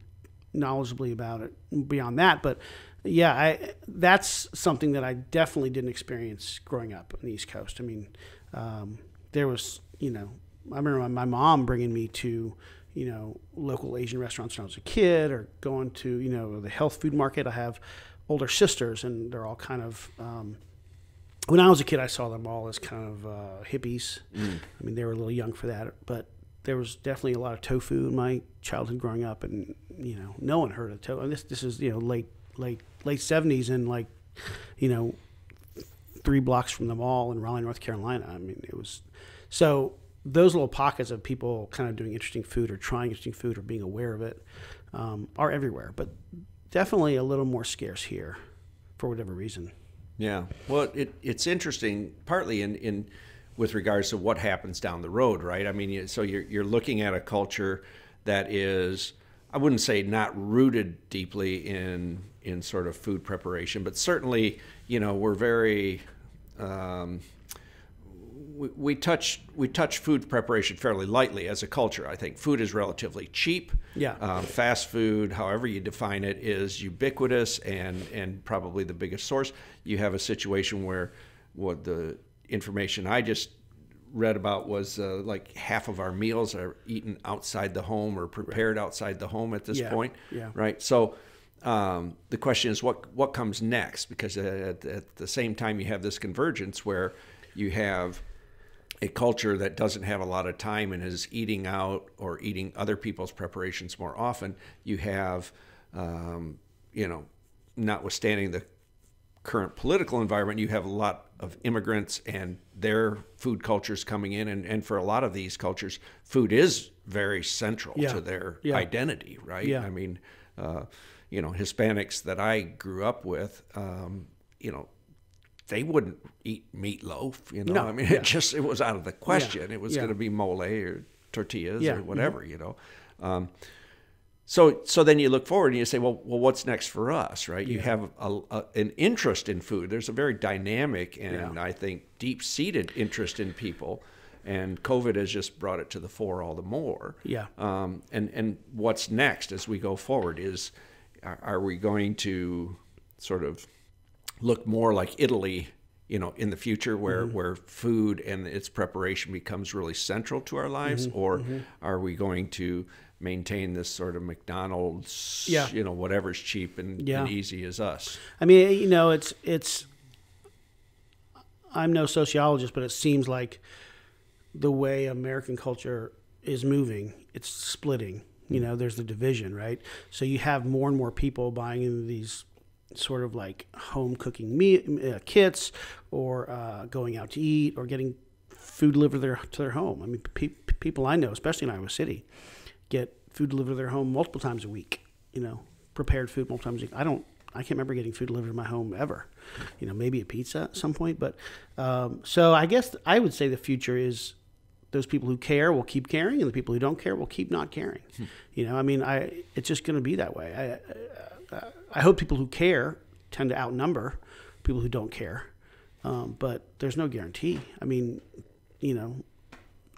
knowledgeably about it beyond that, but yeah, that's something that I definitely didn't experience growing up on the East Coast. I mean, there was, you know, I remember my mom bringing me to, you know, local Asian restaurants when I was a kid, or going to, you know, the health food market. I have older sisters, and they're all kind of, when I was a kid, I saw them all as kind of hippies. Mm. I mean, they were a little young for that, but there was definitely a lot of tofu in my childhood growing up, and, you know, no one heard of tofu. And this is, you know, late 70s, and like, you know, 3 blocks from the mall in Raleigh, North Carolina. I mean, it was, so those little pockets of people kind of doing interesting food or trying interesting food or being aware of it are everywhere, but definitely a little more scarce here for whatever reason. Yeah. Well, it's interesting partly in with regards to what happens down the road, right? I mean, so you're looking at a culture that is, I wouldn't say not rooted deeply in sort of food preparation, but certainly, you know, we're very we touch food preparation fairly lightly as a culture. I think food is relatively cheap. Yeah. Fast food, however you define it, is ubiquitous and probably the biggest source. You have a situation where what the information I just read about was like half of our meals are eaten outside the home or prepared right. outside the home at this yeah. point. Yeah. Right. So the question is what comes next? Because at the same time you have this convergence where you have a culture that doesn't have a lot of time and is eating out or eating other people's preparations more often. You have, you know, notwithstanding the current political environment, you have a lot of immigrants and their food cultures coming in. And for a lot of these cultures, food is very central yeah. to their yeah. identity, right? Yeah. I mean, you know, Hispanics that I grew up with, you know, they wouldn't eat meatloaf, you know. No, I mean, yeah. it was out of the question. Yeah, it was yeah. going to be mole or tortillas yeah, or whatever, yeah. you know. So then you look forward and you say, well, what's next for us, right? Yeah. You have an interest in food. There's a very dynamic and yeah. I think deep-seated interest in people, and COVID has just brought it to the fore all the more. Yeah. And what's next as we go forward is, are we going to sort of look more like Italy, you know, in the future where food and its preparation becomes really central to our lives, or are we going to maintain this sort of McDonald's, yeah. you know, whatever's cheap and, yeah. and easy as us? I mean, you know, it's, I'm no sociologist, but it seems like the way American culture is moving, it's splitting, you know, there's the division, right? So you have more and more people buying into these sort of like home cooking kits, or going out to eat, or getting food delivered to their home. I mean, people I know, especially in Iowa City, get food delivered to their home multiple times a week, you know, prepared food multiple times a week. I don't I can't remember getting food delivered to my home ever. You know, maybe a pizza at some point. But so I guess I would say the future is those people who care will keep caring, and the people who don't care will keep not caring. You know, I mean, it's just going to be that way. I hope people who care tend to outnumber people who don't care. But there's no guarantee. I mean, you know,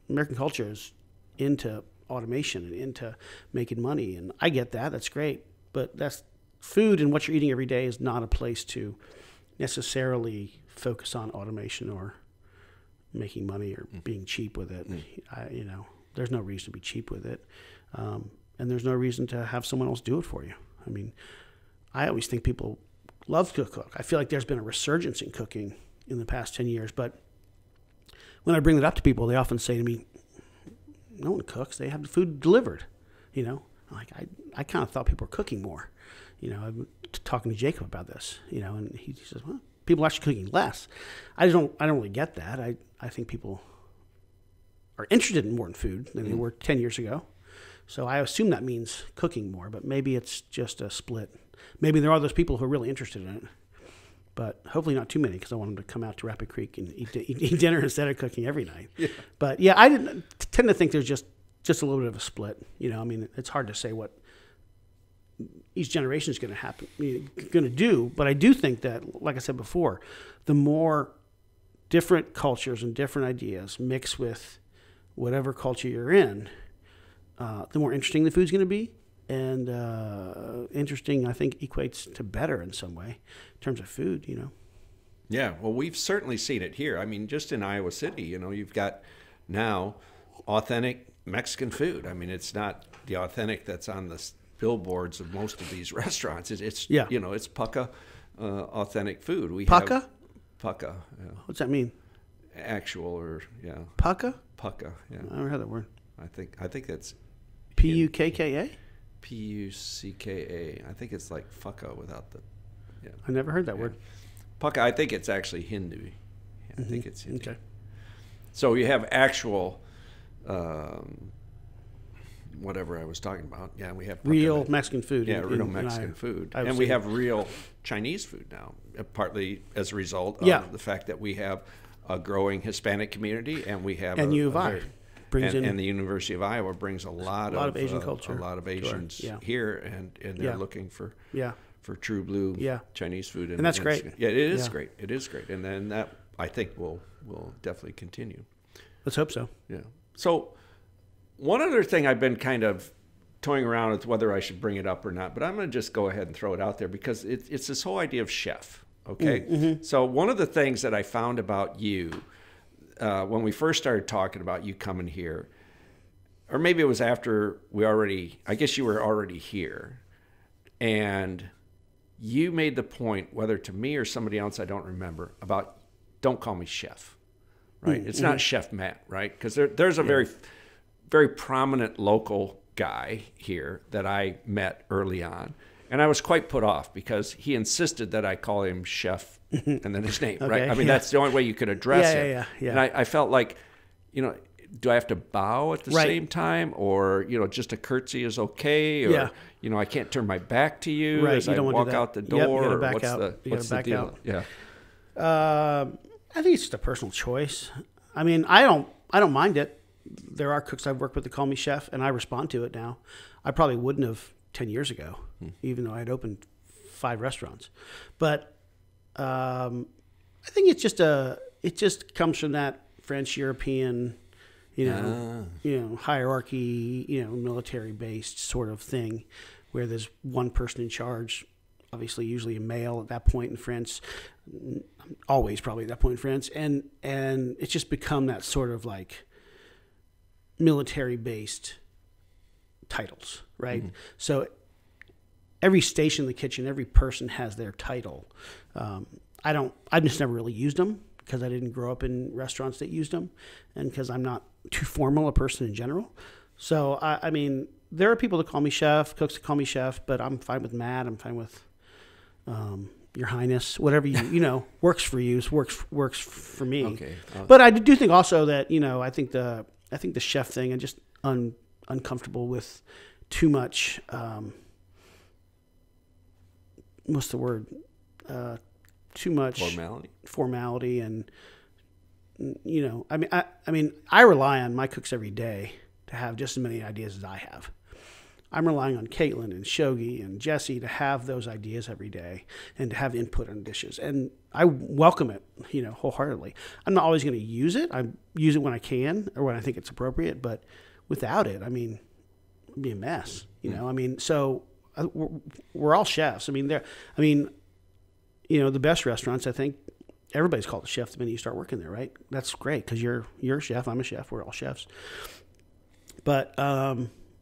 American culture is into automation and into making money. And I get that. That's great. But that's food, and what you're eating every day is not a place to necessarily focus on automation or making money or being cheap with it. You know, there's no reason to be cheap with it. And there's no reason to have someone else do it for you. I mean, I always think people love to cook. I feel like there's been a resurgence in cooking in the past 10 years. But when I bring that up to people, they often say to me, no one cooks. They have the food delivered. You know, like I kind of thought people were cooking more. You know, I'm talking to Jacob about this, you know, and he says, well, people are actually cooking less. I don't really get that. I think people are interested in more in food than they were 10 years ago. So I assume that means cooking more, but maybe it's just a split. Maybe there are those people who are really interested in it, but hopefully not too many, because I want them to come out to Rapid Creek and eat dinner instead of cooking every night. Yeah. But yeah, I didn't tend to think there's just a little bit of a split. You know, I mean, it's hard to say what each generation is going to happen, going to do. But I do think that, like I said before, the more different cultures and different ideas mix with whatever culture you're in, the more interesting the food's going to be. And interesting, I think, equates to better in some way in terms of food, you know. Yeah, well, we've certainly seen it here. I mean, just in Iowa City, you know, you've got now authentic Mexican food. I mean, it's not the authentic that's on the billboards of most of these restaurants. It's yeah. You know, it's Pucca authentic food. We Pucca? Pucca. Yeah. What's that mean? Actual or yeah. Pucca? Pucca. Yeah. I never heard that word. I think that's P-U-K-K-A. P-U-C-K-A. I think it's like Fucka without the. Yeah. I never heard that word. Pucca. I think it's actually Hindu. Yeah, I think it's Hindu. Okay. So you have actual. Whatever I was talking about. Yeah, we have real Mexican food. Yeah, real Mexican food. And we have real Chinese food now, partly as a result of the fact that we have a growing Hispanic community, and we have and U of I brings in, and the University of Iowa brings a lot of Asian culture, a lot of Asians here, and they're looking for true blue Chinese food, and that's great. Yeah, it is great. It is great, and then that I think will definitely continue. Let's hope so. Yeah. So. One other thing I've been kind of toying around with whether I should bring it up or not, but I'm going to just go ahead and throw it out there because it's this whole idea of chef, okay? Mm-hmm. So one of the things that I found about you when we first started talking about you coming here, or maybe it was after I guess you were already here, and you made the point, whether to me or somebody else, I don't remember, about don't call me chef, right? Mm-hmm. It's not Chef Matt, right? Because there's a very prominent local guy here that I met early on. And I was quite put off because he insisted that I call him Chef and then his name, okay, right? I mean, that's the only way you could address him. Yeah. And I felt like, you know, do I have to bow at the same time, or, you know, just a curtsy is okay? Or, you know, I can't turn my back to you as you don't walk out the door. Yep, what's the deal? Out. Yeah. I think it's just a personal choice. I mean, I don't mind it. There are cooks I've worked with that call me chef, and I respond to it now. I probably wouldn't have 10 years ago, even though I had opened 5 restaurants. But I think it just comes from that French European, you know, hierarchy, you know, military based sort of thing, where there's one person in charge. Obviously, usually a male at that point in France, always probably at that point in France, and it's just become that sort of like. Military-based titles, right? Mm-hmm. So every station in the kitchen, every person has their title. I've just never really used them because I didn't grow up in restaurants that used them, and because I'm not too formal a person in general. So, I mean, there are people that call me chef, cooks that call me chef, but I'm fine with Matt. I'm fine with Your Highness, whatever you know works for you, works for me. Okay. But I do think also that, you know, I think the chef thing, I'm just uncomfortable with too much what's the word? Too much formality, and you know, I mean, I rely on my cooks every day to have just as many ideas as I have. I'm relying on Caitlin and Shogi and Jesse to have those ideas every day and to have input on dishes. And I welcome it, you know, wholeheartedly. I'm not always going to use it. I use it when I can or when I think it's appropriate. But without it, I mean, it'd be a mess, you know. I mean, so we're all chefs. I mean, you know, the best restaurants, I think, everybody's called a chef the minute you start working there, right? That's great because you're a chef. I'm a chef. We're all chefs. But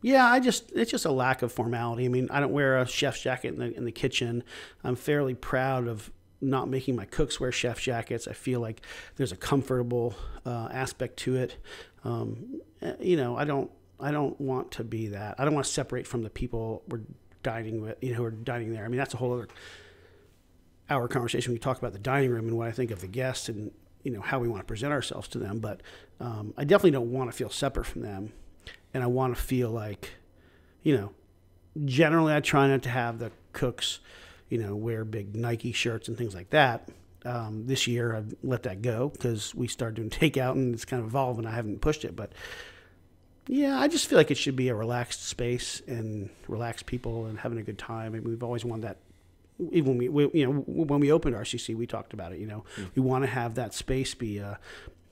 yeah, it's just a lack of formality. I mean, I don't wear a chef's jacket in the kitchen. I'm fairly proud of not making my cooks wear chef jackets. I feel like there's a comfortable aspect to it. You know, I don't want to be that. I don't want to separate from the people we're dining with, you know, who are dining there. I mean, that's a whole other hour conversation. We talk about the dining room and what I think of the guests and, you know, how we want to present ourselves to them. But I definitely don't want to feel separate from them. And I want to feel like, you know, generally I try not to have the cooks, you know, wear big Nike shirts and things like that. This year I've let that go because we started doing takeout and it's kind of evolved and I haven't pushed it. But, yeah, I just feel like it should be a relaxed space and relaxed people and having a good time. And we've always wanted that. Even when we, you know, when we opened RCC, we talked about it, you know. Mm-hmm. We want to have that space be a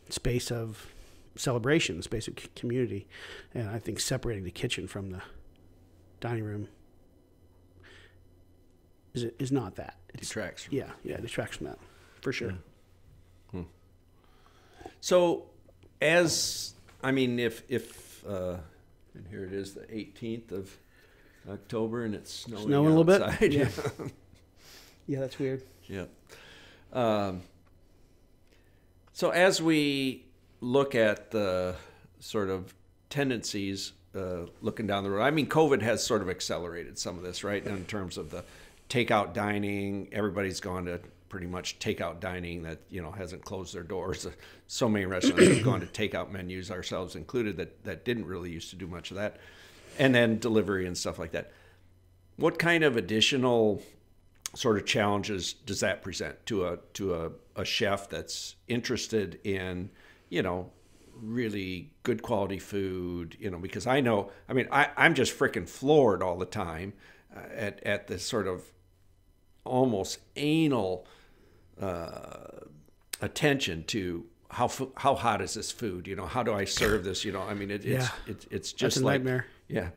space of celebration, space of community, and I think separating the kitchen from the dining room is not that. It detracts from it detracts from that for sure. Yeah. Hmm. So, as I mean, if and here it is, the 18th of October, and it's snowing a little bit. Yeah, yeah, that's weird. Yeah. So as we look at the sort of tendencies looking down the road. I mean, COVID has sort of accelerated some of this, right? In terms of the takeout dining, everybody's gone to pretty much takeout dining that, you know, hasn't closed their doors. So many restaurants have gone to takeout menus, ourselves included, that didn't really used to do much of that. And then delivery and stuff like that. What kind of additional sort of challenges does that present to a chef that's interested in, you know, really good quality food, you know, because I know, I mean, I'm just freaking floored all the time at this sort of almost anal attention to how hot is this food? You know, how do I serve this? You know, I mean, it's just that's a nightmare. Yeah.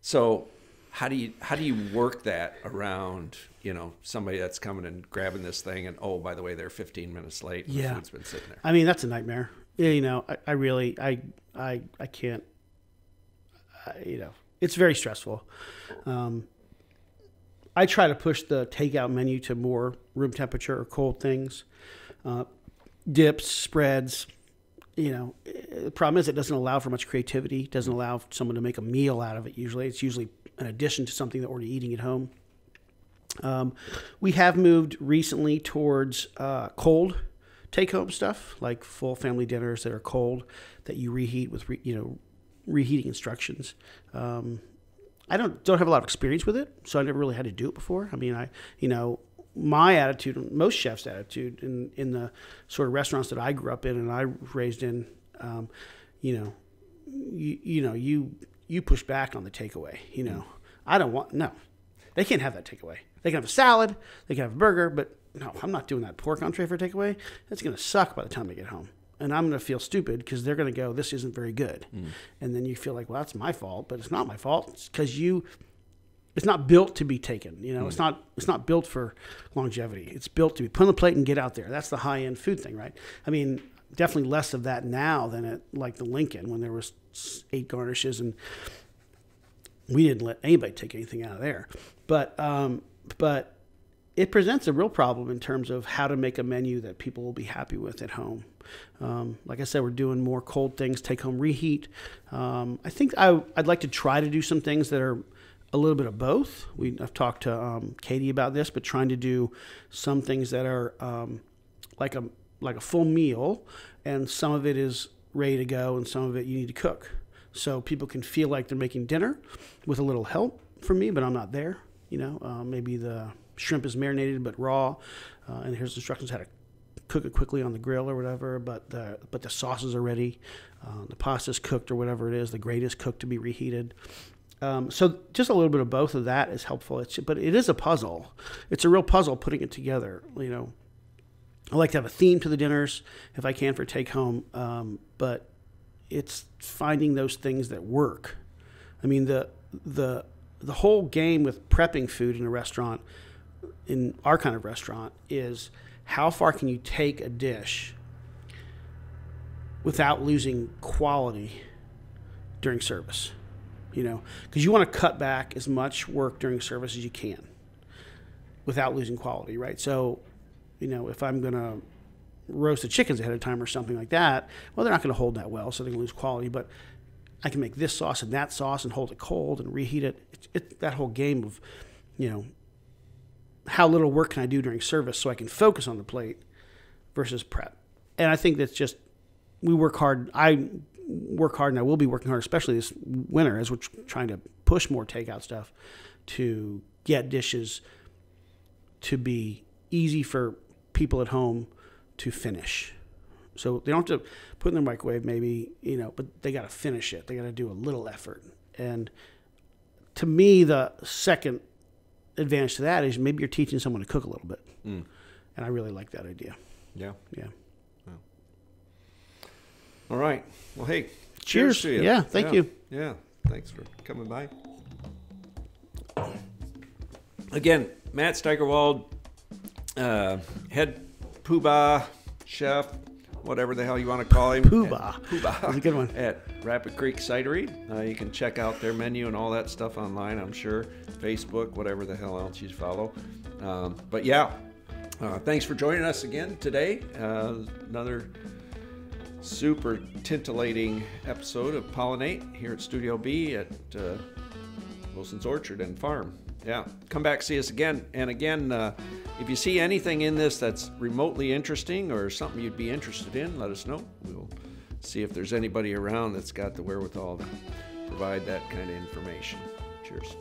So how do you work that around, you know, somebody that's coming and grabbing this thing and, oh, by the way, they're 15 minutes late. And the food's been sitting there. I mean, that's a nightmare. Yeah, you know, I really can't, you know, it's very stressful. I try to push the takeout menu to more room temperature or cold things, dips, spreads. You know, the problem is it doesn't allow for much creativity. It doesn't allow someone to make a meal out of it. Usually it's usually an addition to something they're already eating at home. We have moved recently towards cold take-home stuff, like full family dinners that are cold, that you reheat with, you know, reheating instructions. I don't have a lot of experience with it, so I never really had to do it before. I mean, you know, my attitude, most chefs' attitude in the sort of restaurants that I grew up in and I raised in, you know, you push back on the takeaway. You know, I don't want, no, they can't have that takeaway. They can have a salad, they can have a burger, but no, I'm not doing that pork entree for takeaway. That's going to suck by the time I get home. And I'm going to feel stupid because they're going to go, this isn't very good. Mm. And then you feel like, well, that's my fault, but it's not my fault because it's not built to be taken. You know, it's not built for longevity. It's built to be put on the plate and get out there. That's the high-end food thing, right? I mean, definitely less of that now than at, like, the Lincoln when there was 8 garnishes and we didn't let anybody take anything out of there. But it presents a real problem in terms of how to make a menu that people will be happy with at home. Like I said, we're doing more cold things, take-home reheat. I think I'd like to try to do some things that are a little bit of both. I've talked to Katie about this, but trying to do some things that are like a full meal, and some of it is ready to go, and some of it you need to cook. So people can feel like they're making dinner with a little help from me, but I'm not there. You know, maybe the shrimp is marinated but raw, and here's instructions how to cook it quickly on the grill or whatever, but the sauces are ready, the pasta's cooked or whatever it is, the grate is cooked to be reheated. So just a little bit of both of that is helpful. But it is a puzzle. It's a real puzzle putting it together. You know, I like to have a theme to the dinners if I can for take home, but it's finding those things that work. I mean, the whole game with prepping food in a restaurant, in our kind of restaurant, is how far can you take a dish without losing quality during service? You know, because you want to cut back as much work during service as you can without losing quality, right? So, you know, if I'm going to roast the chickens ahead of time or something like that, well, they're not going to hold that well, so they're going to lose quality. But I can make this sauce and that sauce and hold it cold and reheat it. It's that whole game of, you know, how little work can I do during service so I can focus on the plate versus prep. And I think that's just, we work hard. I work hard, and I will be working hard, especially this winter, as we're trying to push more takeout stuff to get dishes to be easy for people at home to finish. So they don't have to put in their microwave, maybe, you know, but they got to finish it. They got to do a little effort. And to me, the second advantage to that is maybe you're teaching someone to cook a little bit. Mm. And I really like that idea. Yeah. Yeah. Wow. All right. Well, hey, cheers to you. Yeah. Thank you. Yeah. Thanks for coming by. Again, Matt Steigerwald, head poobah, chef, whatever the hell you want to call him. Poobah. Poobah. That's a good one. At Rapid Creek Cidery. You can check out their menu and all that stuff online, I'm sure. Facebook, whatever the hell else you follow. But yeah, thanks for joining us again today. Another super titillating episode of Pollinate here at Studio B at Wilson's Orchard and Farm. Yeah, come back, see us again. And again, if you see anything in this that's remotely interesting or something you'd be interested in, let us know. We'll see if there's anybody around that's got the wherewithal to provide that kind of information. Cheers.